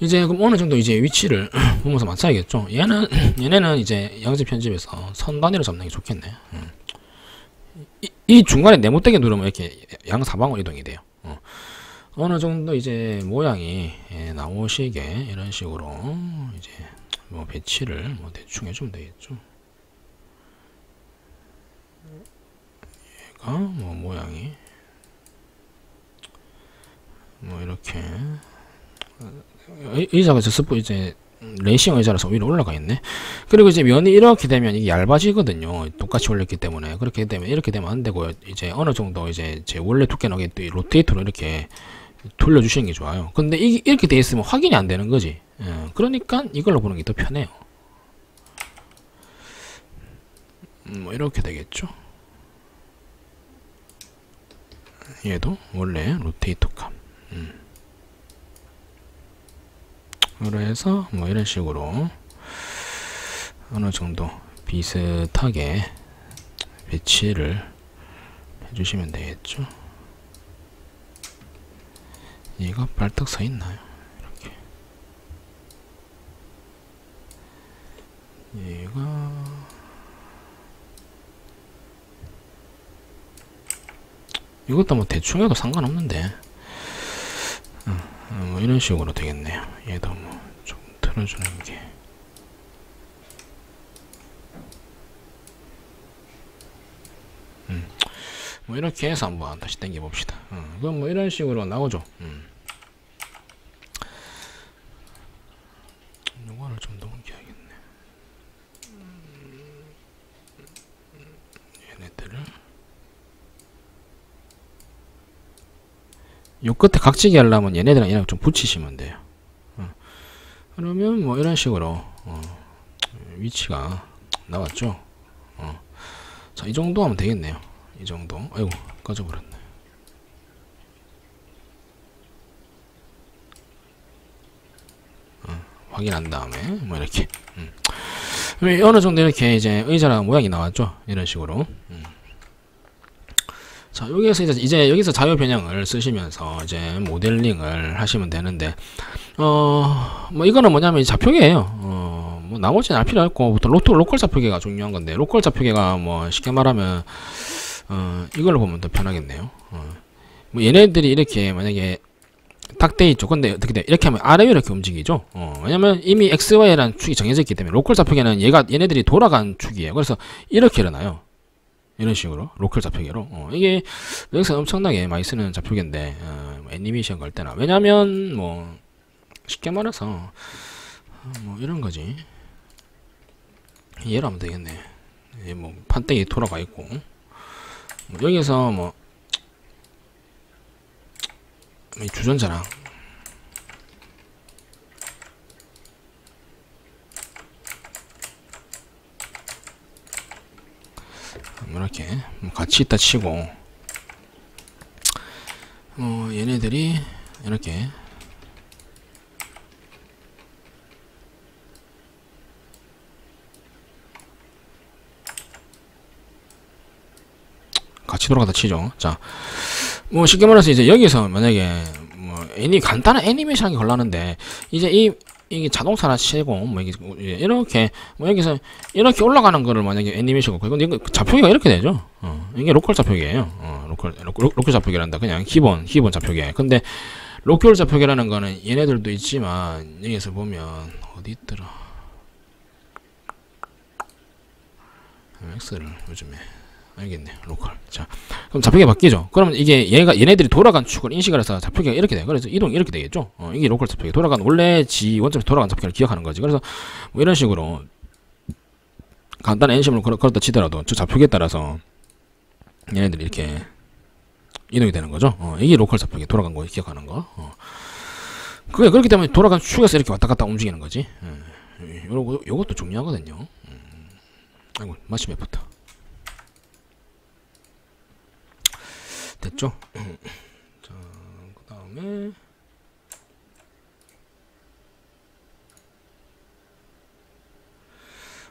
이제 그럼 어느 정도 이제 위치를 보면서 맞춰야겠죠. 얘는 얘네는 이제 양지 편집에서 선 단위로 잡는 게 좋겠네. 음. 이, 이 중간에 네모떼기 누르면 이렇게 양사방으로 이동이 돼요. 어. 어느 정도 이제 모양이 예, 나오시게 이런 식으로 이제 뭐 배치를 뭐 대충 해주면 되겠죠. 얘가 뭐 모양이 뭐 이렇게 의자가 스포 이제 레이싱 의자라서 위로 올라가 있네. 그리고 이제 면이 이렇게 되면 이게 얇아지거든요. 똑같이 올렸기 때문에. 그렇게 되면 이렇게 되면 안 되고 이제 어느 정도 이제 제 원래 두께나게 로테이터로 이렇게 돌려주시는 게 좋아요. 근데 이게 이렇게 돼 있으면 확인이 안 되는 거지. 예, 그러니까 이걸로 보는 게 더 편해요. 뭐 이렇게 되겠죠. 얘도 원래 로테이터 값. 음. 그래서 뭐 이런 식으로 어느 정도 비슷하게 배치를 해주시면 되겠죠. 얘가 발딱 서 있나요? 이렇게. 얘가 이것도 뭐 대충 해도 상관없는데. 뭐 이런 식으로 되겠네요. 얘도 뭐 좀 틀어주는 게 음. 뭐 이렇게 해서 한번 다시 당겨 봅시다. 음. 그럼 뭐 이런 식으로 나오죠. 음. 요거를 좀 더 옮겨야겠네. 얘네들을 요 끝에 각지게 하려면 얘네들이랑 얘랑 좀 붙이시면 돼요. 어. 그러면 뭐 이런 식으로 어. 위치가 나왔죠. 어. 자, 이 정도 하면 되겠네요. 이 정도. 아이고, 꺼져버렸네. 어. 확인한 다음에 뭐 이렇게 음. 어느 정도 이렇게 이제 의자랑 모양이 나왔죠. 이런 식으로. 음. 자, 여기에서 이제, 이제 여기서 자유 변형을 쓰시면서 이제 모델링을 하시면 되는데, 어, 뭐 이거는 뭐냐면 좌표계예요. 어, 뭐 나머지는 알 필요 없고, 보통 로컬, 로컬 좌표계가 중요한 건데, 로컬 좌표계가 뭐 쉽게 말하면, 어, 이걸로 보면 더 편하겠네요. 어, 뭐 얘네들이 이렇게 만약에 딱 돼 있죠. 근데 어떻게 돼요? 이렇게 하면 아래로 이렇게 움직이죠. 어, 왜냐면 이미 엑스 와이라는 축이 정해져 있기 때문에, 로컬 좌표계는 얘가, 얘네들이 돌아간 축이에요. 그래서 이렇게 일어나요. 이런 식으로 로컬 좌표계로. 어, 이게 여기서 엄청나게 많이 쓰는 좌표계인데 어, 애니메이션 걸 때나. 왜냐면 뭐 쉽게 말해서 어, 뭐 이런 거지. 얘로 하면 되겠네. 얘 뭐 판때기 돌아가 있고 뭐 여기서 뭐 주전자랑 이렇게 같이 있다 치고 어, 얘네들이 이렇게 같이 돌아가다 치죠. 자, 뭐 쉽게 말해서 이제 여기서 만약에 뭐 애니 간단한 애니메이션이 걸렸는데 이제 이 이게 자동차나 시공, 뭐, 이게, 이렇게, 뭐, 여기서, 이렇게 올라가는 거를 만약에 애니메이션 걸고, 근데 이거 좌표기가 이렇게 되죠? 어, 이게 로컬 좌표기예요. 어, 로컬, 로컬, 로컬 좌표기란다. 그냥 기본, 기본 좌표기. 근데, 로컬 좌표기라는 거는 얘네들도 있지만, 여기서 보면, 어디 있더라. 맥스를 요즘에 알겠네. 로컬. 자, 그럼 좌표계가 바뀌죠. 그러면 이게 얘가 얘네들이 돌아간 축을 인식을 해서 좌표계가 이렇게 돼. 그래서 이동이 이렇게 되겠죠. 어, 이게 로컬 좌표계. 돌아간 원래 지 원점에서 돌아간 좌표계를 기억하는 거지. 그래서 뭐 이런 식으로 간단한 엔시험을 걸었다 치더라도 저 좌표계에 따라서 얘네들이 이렇게 이동이 되는 거죠. 어, 이게 로컬 좌표계 돌아간 거 기억하는 거. 어. 그게 그렇기 때문에 돌아간 축에서 이렇게 왔다 갔다 움직이는 거지. 예. 요거 요것도 중요하거든요. 음. 아이고 마침 예뻤다. 됐죠? 자, 그 다음에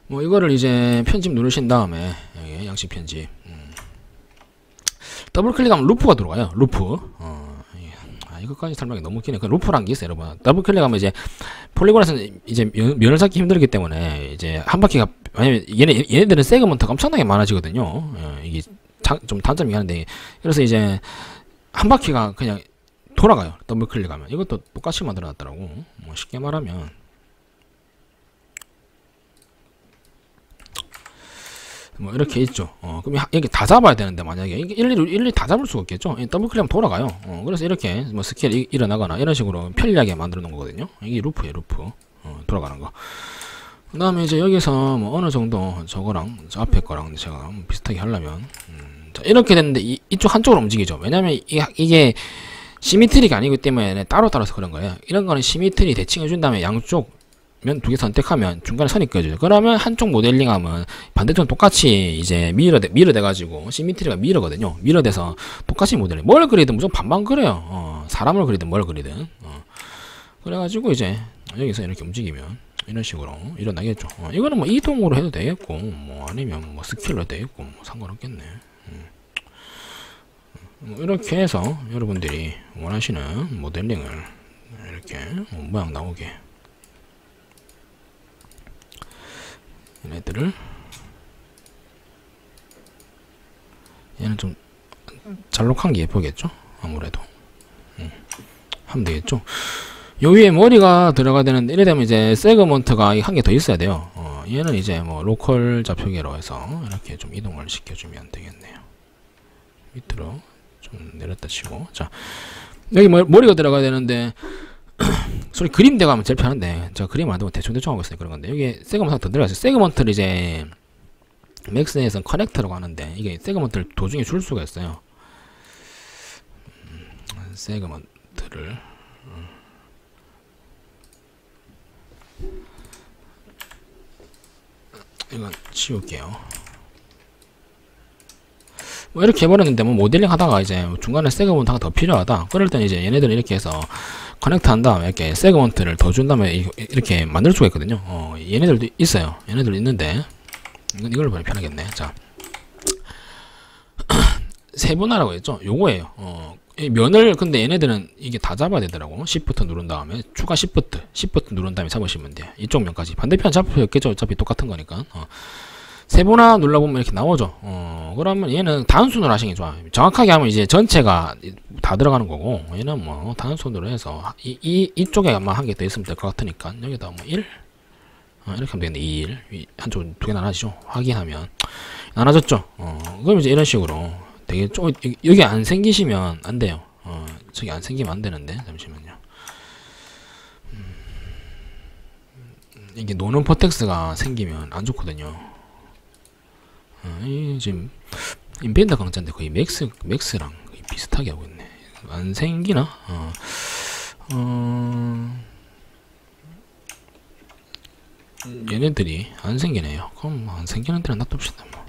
뭐 이거를 이제 편집 누르신 다음에 여기 양식 편집 음. 더블 클릭하면 루프가 들어가요. 루프. 어, 아, 이것까지 설명이 너무 기네. 그 루프란 게 있어요, 여러분. 더블 클릭하면 이제 폴리곤에서는 이제 면, 면을 찾기 힘들기 때문에 이제 한 바퀴가 왜냐면 얘네 얘네들은 세그먼트가 엄청나게 많아지거든요. 어, 이게 좀 단점이 하는데 그래서 이제 한 바퀴가 그냥 돌아가요. 더블 클릭하면 이것도 똑같이 만들어놨더라고. 뭐 쉽게 말하면 뭐 이렇게 있죠. 어, 그럼 이게 다 잡아야 되는데 만약에 이게 일일이 일일이 다 잡을 수가 없겠죠. 더블 클릭하면 돌아가요. 어, 그래서 이렇게 뭐 스케일이 일어나거나 이런 식으로 편리하게 만들어 놓은 거거든요. 이게 루프예요, 루프. 어, 돌아가는 거. 그 다음에 이제 여기서 뭐 어느 정도 저거랑 저 앞에 거랑 제가 비슷하게 하려면 음, 자, 이렇게 됐는데 이, 이쪽 한쪽으로 움직이죠. 왜냐면 이, 이게 시미트리가 아니기 때문에 따로 따라서 그런 거예요. 이런 거는 시미트리 대칭해준 다음에 양쪽 면 두 개 선택하면 중간에 선이 껴져요. 그러면 한쪽 모델링하면 반대쪽은 똑같이 이제 미러, 미러돼가지고 시미트리가 미러거든요. 미러돼서 똑같이 모델링. 뭘 그리든 무조건 반만 그려요. 어, 사람을 그리든 뭘 그리든. 어. 그래가지고 이제 여기서 이렇게 움직이면 이런 식으로 일어나겠죠. 어, 이거는 뭐 이동으로 해도 되겠고, 뭐 아니면 뭐 스킬로 해도 되겠고, 뭐 상관없겠네. 음. 뭐 이렇게 해서 여러분들이 원하시는 모델링을 이렇게 모양 나오게. 얘네들을. 얘는 좀 잘록한 게 예쁘겠죠? 아무래도. 음. 하면 되겠죠? 요 위에 머리가 들어가야 되는데 이래되면 이제 세그먼트가 한 개 더 있어야 돼요. 어, 얘는 이제 뭐 로컬 좌표계로 해서 이렇게 좀 이동을 시켜주면 되겠네요. 밑으로 좀 내렸다 치고 자 여기 머리가 들어가야 되는데 소리 그림대가 하면 제일 편한데 제가 그림 안 되고 대충대충 하고 있어요. 그런 건데 여기 세그먼트가 더 들어가서 세그먼트를 이제 맥스에서는 커넥터라고 하는데 이게 세그먼트를 도중에 줄 수가 있어요. 음, 세그먼트를 이건 치울게요. 뭐 이렇게 해버렸는데 뭐 모델링 하다가 이제 중간에 세그먼트가 더 필요하다 그럴 땐 이제 얘네들은 이렇게 해서 커넥트 한 다음에 이렇게 세그먼트를 더 준 다음에 이렇게 만들 수가 있거든요. 어, 얘네들도 있어요. 얘네들도 있는데 이건 이걸로 보면 편하겠네. 자 세분화라고 했죠. 요거예요. 어, 이 면을 근데 얘네들은 이게 다 잡아야 되더라고. Shift 누른 다음에 추가 Shift Shift 누른 다음에 잡으시면 돼요. 이쪽 면까지 반대편 잡혀있겠죠. 어차피 똑같은 거니까. 어. 세분화 눌러보면 이렇게 나오죠. 어, 그러면 얘는 단순으로 하시는 게 좋아요. 정확하게 하면 이제 전체가 다 들어가는 거고 얘는 뭐 단순으로 해서 이, 이, 이쪽에 아마 한 개 더 있으면 될 것 같으니까 여기다 뭐 일 어, 이렇게 하면 되겠네. 이, 일 한쪽은 두 개 나눠지죠. 확인하면 나눠졌죠. 어, 그럼 이제 이런 식으로 되게 좀 여기 안 생기시면 안 돼요. 어, 저기 안 생기면 안 되는데 잠시만요. 음, 이게 노는 퍼텍스가 생기면 안 좋거든요. 어, 이 지금 인벤터 강자인데 거의 맥스 맥스랑 거의 비슷하게 하고 있네. 안 생기나? 어, 어, 얘네들이 안 생기네요. 그럼 안 생기는 데는 놔둡시다. 뭐.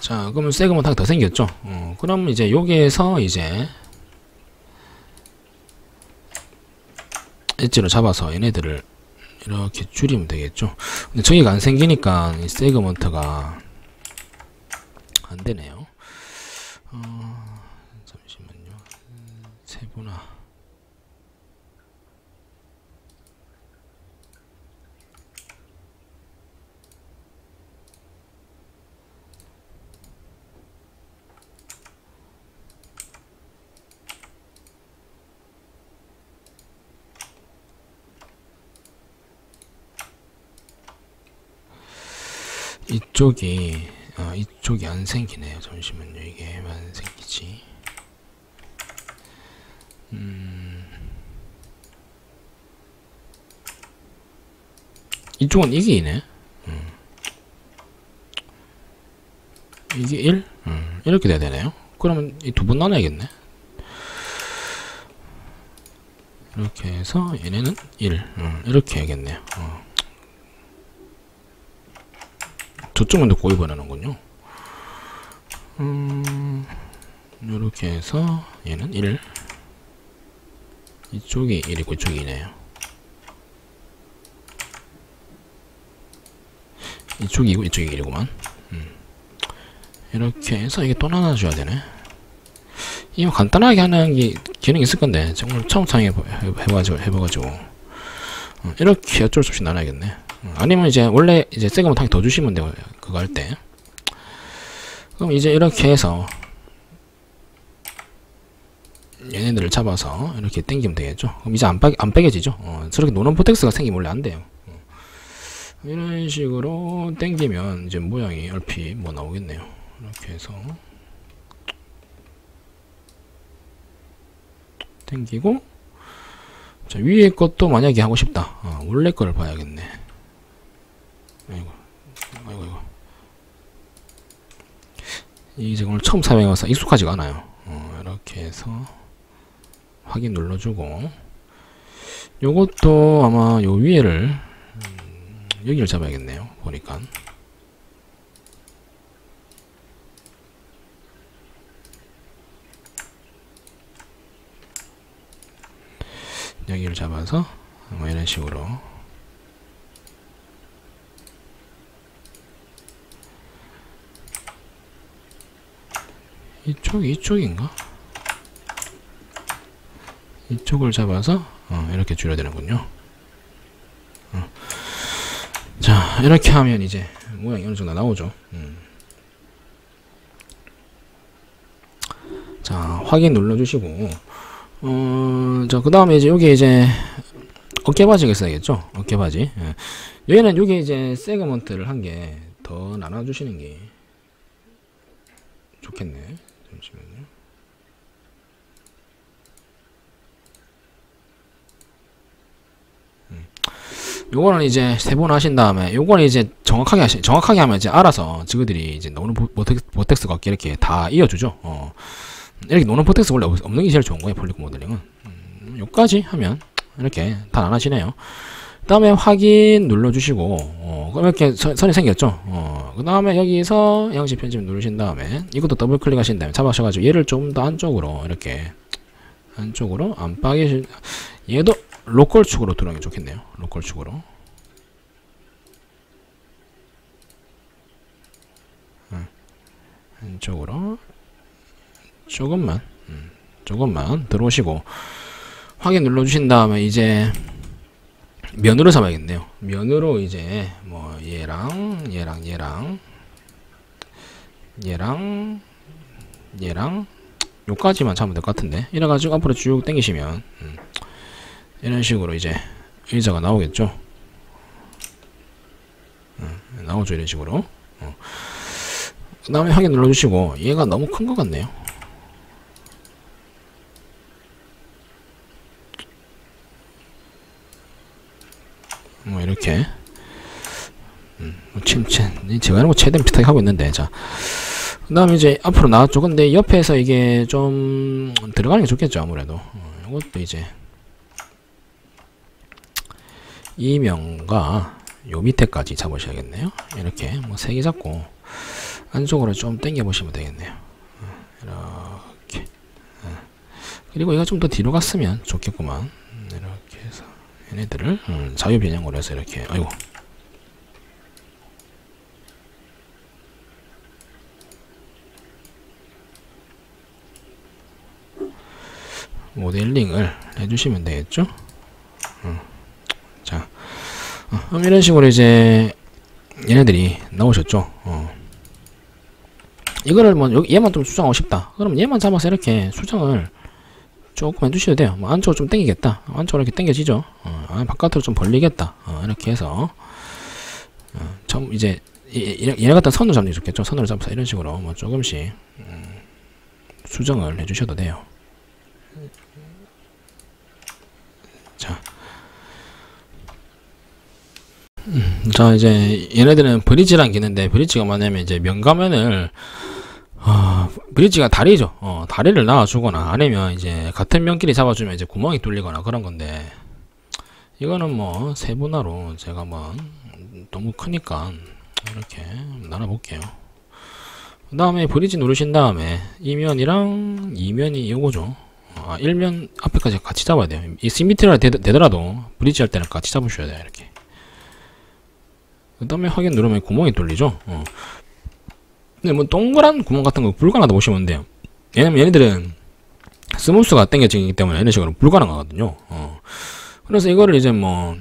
자, 그러면 세그먼트가 더 생겼죠. 어, 그럼 이제 여기에서 이제 엣지로 잡아서 얘네들을 이렇게 줄이면 되겠죠. 근데 저기가 안 생기니까 이 세그먼트가 안 되네요. 어, 잠시만요. 세분화. 이쪽이 어, 이쪽이 안 생기네요. 잠시만요. 이게 왜 안 생기지? 음. 이쪽은 이게 이네. 음. 이게 일? 음. 이렇게 돼야 되네요. 그러면 이 두 번 나눠야겠네. 이렇게 해서 얘네는 일. 음. 이렇게 해야겠네요. 어. 저쪽만 넣고 오 번하는군요. 음. 이렇게 해서 얘는 일. 이쪽이 일이고 이쪽이 이네요. 이쪽이고 이쪽이 일이구만. 음. 이렇게 해서 이게 또 나눠줘야 되네. 이거 간단하게 하는 게 기능이 있을 건데 정말 처음 해봐가지고 해봐가지고 어, 이렇게 어쩔 수 없이 나눠야겠네. 어, 아니면 이제 원래 이제 세그먼트 한 개 더 주시면 돼요. 그거 할 때. 그럼 이제 이렇게 해서 얘네들을 잡아서 이렇게 당기면 되겠죠. 그럼 이제 안, 빠, 안 빼겨지죠. 어, 저렇게 노란 포텍스가 생기면 원래 안 돼요. 어. 이런 식으로 당기면 이제 모양이 얼핏 뭐 나오겠네요. 이렇게 해서 당기고, 자, 위에 것도 만약에 하고 싶다. 어, 원래 거를 봐야겠네. 아이고, 아이고, 아이고. 이제 오늘 처음 사용해서 익숙하지가 않아요. 어, 이렇게 해서 확인 눌러주고, 요것도 아마 요 위에를, 음, 여기를 잡아야겠네요. 보니까. 여기를 잡아서 뭐 이런 식으로 이쪽 이쪽인가? 이쪽을 잡아서 어, 이렇게 줄여되는군요. 어. 자, 이렇게 하면 이제 모양이 어느 정도 나오죠. 음. 자, 확인 눌러주시고. 어, 자, 그 다음에 이제 여기 이제 어깨바지가 있어야겠죠? 어깨바지. 예. 여기는 여기 이제 세그먼트를 한 개 더 나눠주시는 게 좋겠네. 잠시만요. 음. 요거는 이제 세분 하신 다음에 요거는 이제 정확하게 하시, 정확하게 하면 이제 알아서 지그들이 이제 나오는 보텍스가 이렇게 다 이어주죠. 어. 이렇게 노는 포텍스 원래 없는 게 제일 좋은 거예요. 폴리곤 모델링은. 음, 여기까지 하면 이렇게 다 나눠지네요. 그 다음에 확인 눌러주시고, 어, 이렇게 선, 선이 생겼죠. 어, 그 다음에 여기서 양식 편집 누르신 다음에 이것도 더블 클릭하신 다음에 잡아셔가지고 얘를 좀 더 안쪽으로 이렇게 안쪽으로 안 빠게, 얘도 로컬 축으로 들어가는 게 좋겠네요. 로컬 축으로. 음, 안쪽으로. 조금만, 음, 조금만 들어오시고, 확인 눌러주신 다음에 이제 면으로 잡아야겠네요. 면으로 이제 뭐 얘랑, 얘랑, 얘랑, 얘랑, 얘랑, 요까지만 잡으면 될 것 같은데, 이래가지고 앞으로 쭉 당기시면, 음, 이런 식으로 이제 의자가 나오겠죠. 음, 나오죠. 이런 식으로. 어. 그 다음에 확인 눌러주시고, 얘가 너무 큰 것 같네요. 뭐 이렇게 음, 지금 제가 하는 거 최대한 비슷하게 하고 있는데, 자, 그 다음에 이제 앞으로 나왔죠. 근데 옆에서 이게 좀 들어가는 게 좋겠죠. 아무래도 어, 이것도 이제 이 면과 요 밑에까지 잡으셔야겠네요. 이렇게 뭐 세 개 잡고 안쪽으로 좀 당겨 보시면 되겠네요. 어, 이렇게 어. 그리고 얘가 좀 더 뒤로 갔으면 좋겠구만. 이렇게 해서 얘네들을 음, 자유 변형으로 해서 이렇게, 아이고, 모델링을 해주시면 되겠죠. 음. 자, 어, 그럼 이런 식으로 이제 얘네들이 나오셨죠. 어. 이거를 뭐 얘만 좀 수정하고 싶다. 그럼 얘만 잡아서 이렇게 수정을 조금 해주셔도 돼요. 뭐 안쪽으로 좀 당기겠다. 안쪽으로 이렇게 당겨지죠. 어, 바깥으로 좀 벌리겠다. 어, 이렇게 해서 어, 처음 이제 얘네 같은 선으로 잡는 게 좋겠죠. 선으로 잡아서 이런 식으로 뭐 조금씩 음, 수정을 해주셔도 돼요. 자, 음, 자 이제 얘네들은 브릿지라는 게 있는데, 브릿지가 뭐냐면 이제 명가면을 어, 브릿지가 다리죠. 어, 다리를 나와주거나 아니면 이제 같은 면끼리 잡아주면 이제 구멍이 뚫리거나 그런 건데, 이거는 뭐 세분화로 제가 뭐 너무 크니까 이렇게 나눠볼게요. 그 다음에 브릿지 누르신 다음에 이면이랑 이면이 요거죠. 아, 일면 앞에까지 같이 잡아야 돼요. 이 시미트리가 되더라도 브릿지 할 때는 같이 잡으셔야 돼요. 이렇게. 그 다음에 확인 누르면 구멍이 뚫리죠. 어. 근데 뭐 동그란 구멍 같은 거 불가능하다 보시면 돼요. 왜냐면 얘네들은 스무스가 당겨지기 때문에 이런 식으로 불가능하거든요. 어. 그래서 이거를 이제 뭐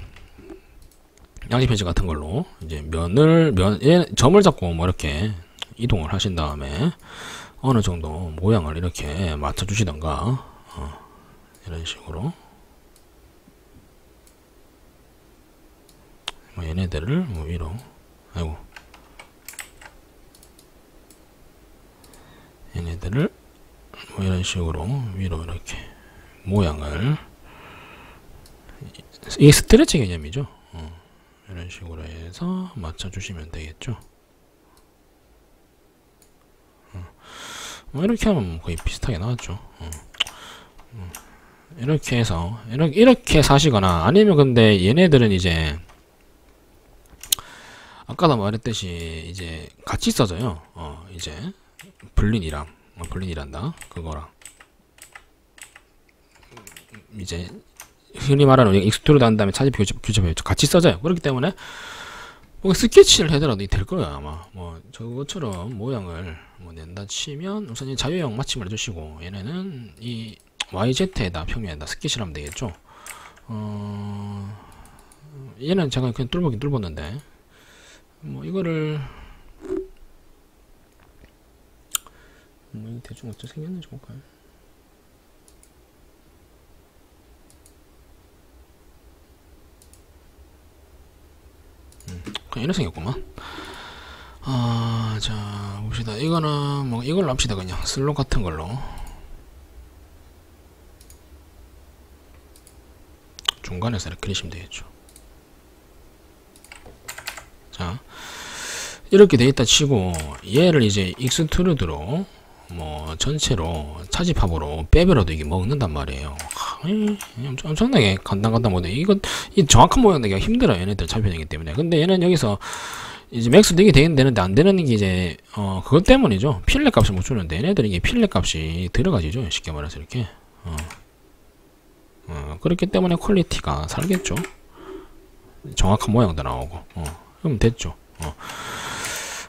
양지표지 같은 걸로 이제 면을 면 점을 잡고 뭐 이렇게 이동을 하신 다음에 어느 정도 모양을 이렇게 맞춰 주시던가 어, 이런 식으로 뭐 얘네들을 뭐 위로 아이고 얘네들을 뭐 이런 식으로 위로 이렇게 모양을 이게 스트레치 개념이죠. 어, 이런 식으로 해서 맞춰주시면 되겠죠. 어, 뭐 이렇게 하면 거의 비슷하게 나왔죠. 어, 어, 이렇게 해서 이렇게, 이렇게 사시거나 아니면 근데 얘네들은 이제 아까도 말했듯이 이제 같이 써져요. 어, 이제 불린이랑 어, 불린이란다 그거랑 이제 흔히 말하는 익스트루드 한 다음에 차집 교집에 같이 써져요. 그렇기 때문에 뭐 스케치를 해더라도 될 거예요 아마. 뭐 저것처럼 모양을 뭐 낸다 치면 우선 자유형 맞춤을 해주시고 얘네는 이 와이제트에다 평면에다 스케치를 하면 되겠죠. 어... 얘는 제가 그냥 뚫보긴 뚫었는데 뭐 이거를 뭐 대충 어떻게 생겼는지 볼까요? 그냥 이렇게 생겼구만. 아, 자, 봅시다. 이거는, 뭐, 이걸로 합시다. 그냥 슬롯 같은 걸로. 중간에서 이렇게 그리시면 되겠죠. 자, 이렇게 되어있다 치고, 얘를 이제 익스트루드로, 뭐, 전체로, 차집합으로 빼버려도 이게 먹는단 말이에요. 엄청, 엄청나게 간단간단 못해. 이건, 이 정확한 모양 내기가 힘들어요. 얘네들 차변이기 때문에. 근데 얘는 여기서, 이제 맥스 되게 되긴 되는데 안 되는 게 이제, 어, 그것 때문이죠. 필렛 값을 못 주는데, 얘네들은 이게 필렛 값이 들어가지죠. 쉽게 말해서 이렇게. 어. 어, 그렇기 때문에 퀄리티가 살겠죠. 정확한 모양도 나오고. 어, 그럼 됐죠. 어.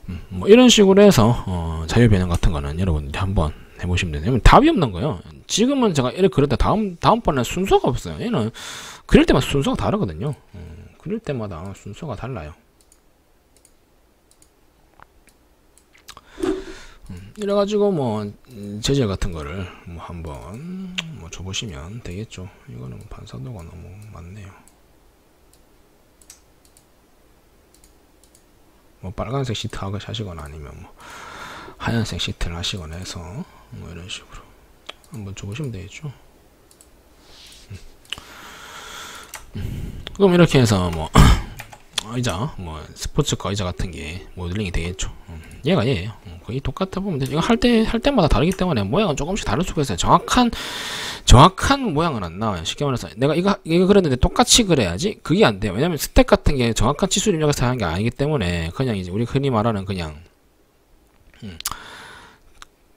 음, 뭐 이런 식으로 해서, 어, 자유 변형 같은 거는 여러분들이 한번 해보시면 되는데, 답이 없는 거예요. 지금은 제가 이렇게 그렸다 다음, 다음번에 순서가 없어요. 얘는 그릴 때마다 순서가 다르거든요. 음, 그릴 때마다 순서가 달라요. 음, 이래가지고 뭐 재질 같은 거를 뭐 한번 뭐 줘보시면 되겠죠. 이거는 반사도가 너무 많네요. 뭐 빨간색 시트 하시거나 아니면 뭐 하얀색 시트를 하시거나 해서 뭐 이런 식으로 한번 줘보시면 되겠죠. 음. 음. 그럼 이렇게 해서 뭐 의자, 뭐 스포츠카 의자 같은 게 모델링이 되겠죠. 음. 얘가 얘예요. 음. 거의 똑같아 보면 되죠. 이거 할 때 할 때마다 다르기 때문에 모양은 조금씩 다를 수가 있어요. 정확한 정확한 모양은 안 나와요. 쉽게 말해서 내가 이거 이거 그렸는데 똑같이 그려야지 그게 안 돼요. 왜냐면 스택 같은 게 정확한 치수 입력해서 하는 게 아니기 때문에 그냥 이제 우리 흔히 말하는 그냥 음.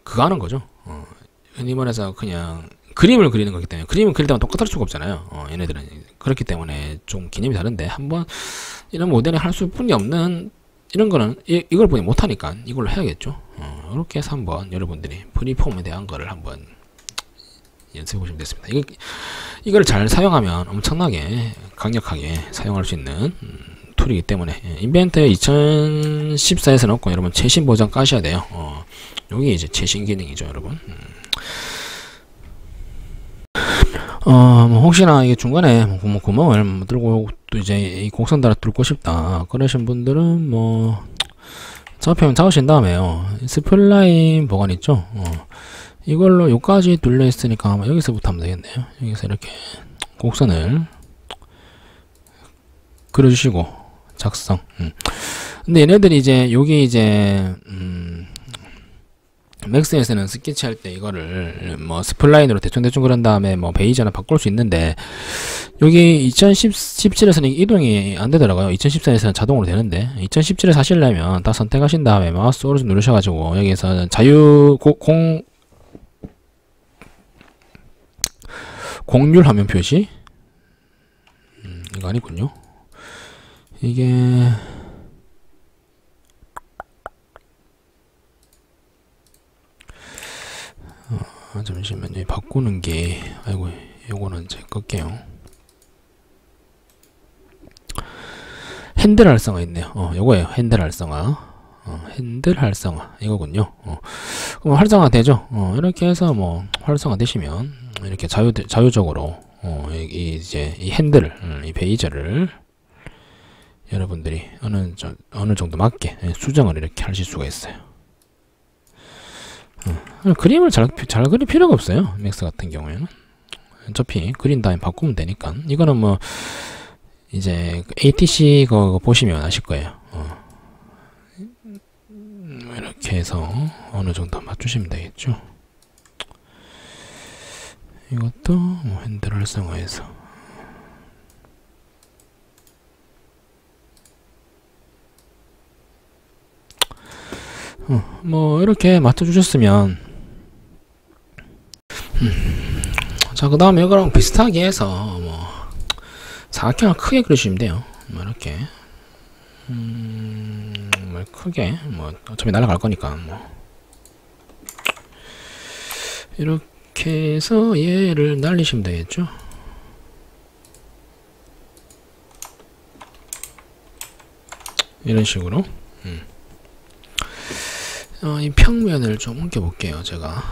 그거 하는 거죠. 어. 흔히 말해서 그냥 그림을 그리는 거기 때문에 그림을 그릴 때만 똑같을 수가 없잖아요. 어, 얘네들은 그렇기 때문에 좀 개념이 다른데 한번 이런 모델을 할 수뿐이 없는 이런 거는 이, 이걸 보니 못하니까 이걸로 해야겠죠. 어, 이렇게 해서 한번 여러분들이 프리폼에 대한 거를 한번 연습해 보시면 됐습니다. 이거, 이걸 잘 사용하면 엄청나게 강력하게 사용할 수 있는 음, 툴이기 때문에 예, 인벤터에 이천십사에서는 없고 여러분 최신 버전 까셔야 돼요. 어, 여기 이제 최신 기능이죠 여러분. 음. 어, 뭐 혹시나 이게 중간에 뭐 구멍을 뚫고 또 이제 이 곡선 따라 뚫고 싶다 그러신 분들은 뭐 작업표면 찾으신 다음에요, 스플라인 보관 있죠? 어. 이걸로 여기까지 둘려 있으니까 아마 여기서부터 하면 되겠네요. 여기서 이렇게 곡선을 그려주시고 작성. 음. 근데 얘네들이 이제 여기 이제 음 맥스에서는 스케치할 때 이거를 뭐 스플라인으로 대충대충 그런 다음에 뭐 베이지나 바꿀 수 있는데, 여기 이천십칠에서는 이동이 안 되더라고요. 이천십사에서는 자동으로 되는데, 이천십칠에서 하시려면 다 선택하신 다음에 마우스 오른쪽 누르셔가지고 여기에서 자유 고, 공 공률 화면 표시? 음, 이거 아니군요. 이게 어, 잠시만요. 바꾸는 게, 아이고, 요거는 제가 끌게요. 핸들 활성화 있네요. 어, 요거예요. 핸들 활성화. 어, 핸들 활성화. 이거군요. 어. 그럼 활성화 되죠? 어, 이렇게 해서 뭐 활성화 되시면 이렇게 자유, 자유적으로, 어, 이, 이제, 이 핸들을, 음, 이 베이저를, 여러분들이 어느, 저, 어느 정도 맞게 수정을 이렇게 하실 수가 있어요. 어, 그림을 잘, 잘 그릴 필요가 없어요. 맥스 같은 경우에는. 어차피 그린 다음에 바꾸면 되니까. 이거는 뭐, 이제, 에이티씨 그거 보시면 아실 거예요. 어. 이렇게 해서 어느 정도 맞추시면 되겠죠. 이것도 뭐 핸들 활성화해서 어, 뭐 이렇게 맞춰주셨으면, 음. 자, 그 다음에 이거랑 비슷하게 해서 뭐 사각형을 크게 그리시면 돼요. 뭐 이렇게 음, 뭐 크게 뭐 어차피 날아갈 거니까 뭐 이렇게 이렇게 해서 얘를 날리시면 되겠죠. 이런 식으로. 음. 어, 이 평면을 좀 옮겨 볼게요, 제가.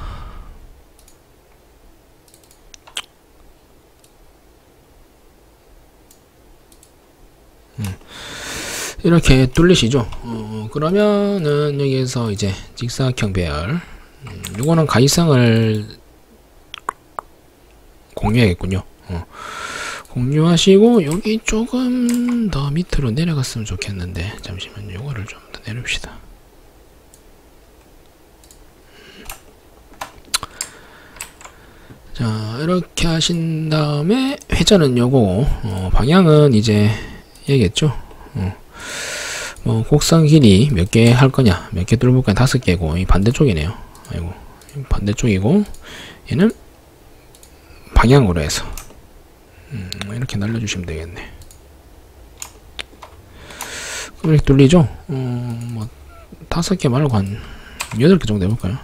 음. 이렇게 뚫리시죠. 어, 그러면은 여기에서 이제 직사각형 배열. 음, 요거는 가이상을 공유해야겠군요. 어. 공유하시고 여기 조금 더 밑으로 내려갔으면 좋겠는데, 잠시만요. 이거를 좀 더 내립시다. 자, 이렇게 하신 다음에 회전은 요거, 어, 방향은 이제 얘겠죠. 어. 뭐 곡선 길이 몇 개 할 거냐, 몇 개 뚫을 거냐, 다섯 개고 이 반대쪽이네요. 아이고, 반대쪽이고 얘는 방향으로 해서 음, 이렇게 날려주시면 되겠네. 그럼 이렇게 돌리죠? 어, 뭐 다섯 개 말고 한 여덟 개 정도 해볼까요?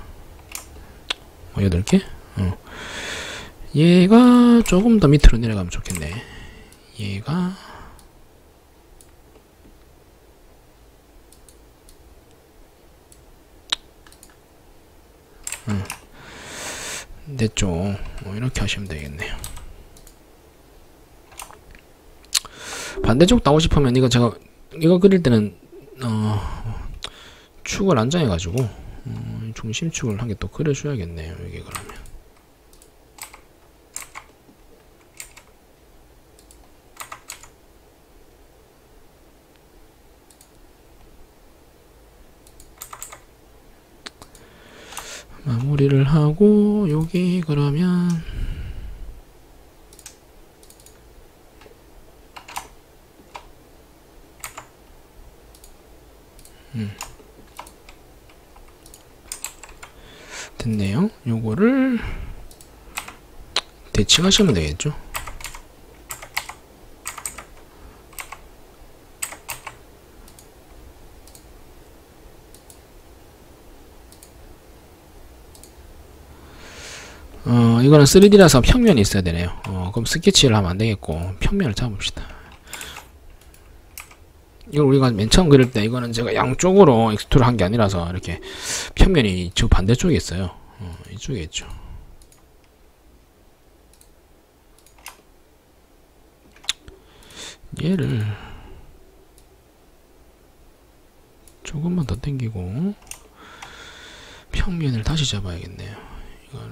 어, 여덟 개? 어. 얘가 조금 더 밑으로 내려가면 좋겠네. 얘가 음. 됐죠. 어, 이렇게 하시면 되겠네요. 반대쪽도 하고 싶으면, 이거 제가 이거 그릴 때는 어, 축을 안 정해가지고 어, 중심축을 한 개 또 그려줘야겠네요. 여기 그러면 마무리를 하고, 여기 그러면 음. 됐네요. 요거를 대칭하시면 되겠죠. 어, 이거는 쓰리디라서 평면이 있어야 되네요. 어, 그럼 스케치를 하면 안 되겠고, 평면을 잡읍시다. 이걸 우리가 맨 처음 그릴 때, 이거는 제가 양쪽으로 엑스트루를 한 게 아니라서, 이렇게 평면이 저 반대쪽에 있어요. 어, 이쪽에 있죠. 얘를, 저, 조금만 더 당기고 평면을 다시 잡아야겠네요. 이거는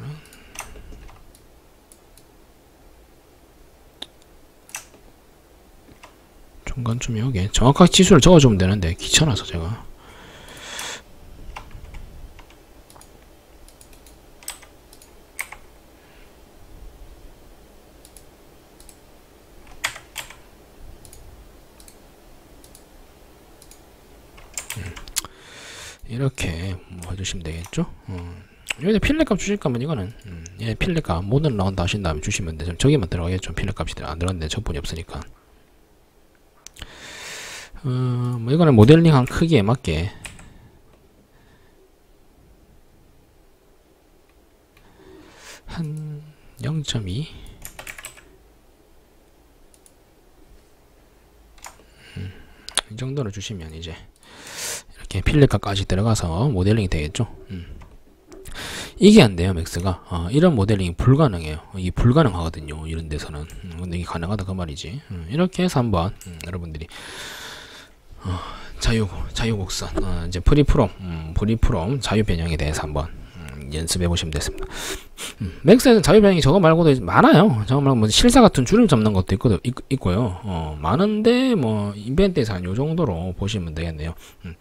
중간쯤 여기 정확하게 치수를 적어주면 되는데 귀찮아서 제가 이렇게 뭐 해주시면 되겠죠. 어. 여기다 필렛 값 주실 거면 이거는 음. 얘 필렛 값 모든 라운드 하신 다음에 주시면 돼요. 저기만 들어가겠죠. 필렛 값이 안 들어갔는데 저분이 없으니까. 어, 뭐 이거는 모델링한 크기에 맞게 한 영 점 이 음. 이 정도로 주시면 이제 이렇게 필렛값까지 들어가서 모델링이 되겠죠. 음. 이게 안 돼요, 맥스가. 어, 이런 모델링이 불가능해요. 이게 불가능하거든요, 이런 데서는. 음, 근데 이게 가능하다 그 말이지. 음, 이렇게 해서 한번 음, 여러분들이 어, 자유 자유곡선, 어, 이제 프리프롬, 음, 프리프롬 자유 변형에 대해서 한번 음, 연습해 보시면 되겠습니다. 음, 맥스에는 자유 변형이 저거 말고도 많아요. 저거 말고 뭐 실사 같은 줄을 잡는 것도 있고, 있, 있고요. 어, 많은데 뭐 인벤트에서 한 요 정도로 보시면 되겠네요. 음.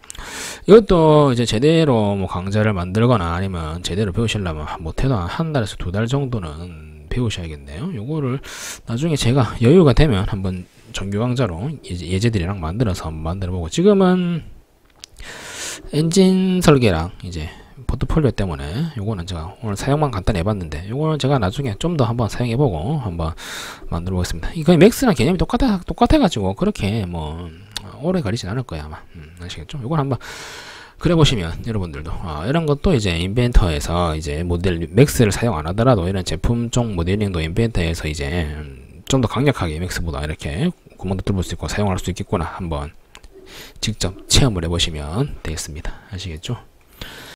이것도 이제 제대로 뭐 강좌를 만들거나 아니면 제대로 배우시려면 못해도 한 달에서 두 달 정도는 배우셔야겠네요. 요거를 나중에 제가 여유가 되면 한번 정규 강좌로 예제들이랑 만들어서 만들어보고, 지금은 엔진 설계랑 이제 포트폴리오 때문에 요거는 제가 오늘 사용만 간단히 해봤는데, 요거는 제가 나중에 좀 더 한번 사용해보고 한번 만들어 보겠습니다. 이거 맥스랑 개념이 똑같아 똑같아가지고 그렇게 뭐 오래 걸리진 않을 거야 아마. 음, 아시겠죠? 요걸 한번 그려보시면 여러분들도 아, 이런 것도 이제 인벤터에서 이제 모델 맥스를 사용 안 하더라도 이런 제품 쪽 모델링도 인벤터에서 이제 좀 더 강력하게 맥스보다 이렇게 구멍도 뚫을 수 있고 사용할 수 있겠구나 한번 직접 체험을 해보시면 되겠습니다. 아시겠죠?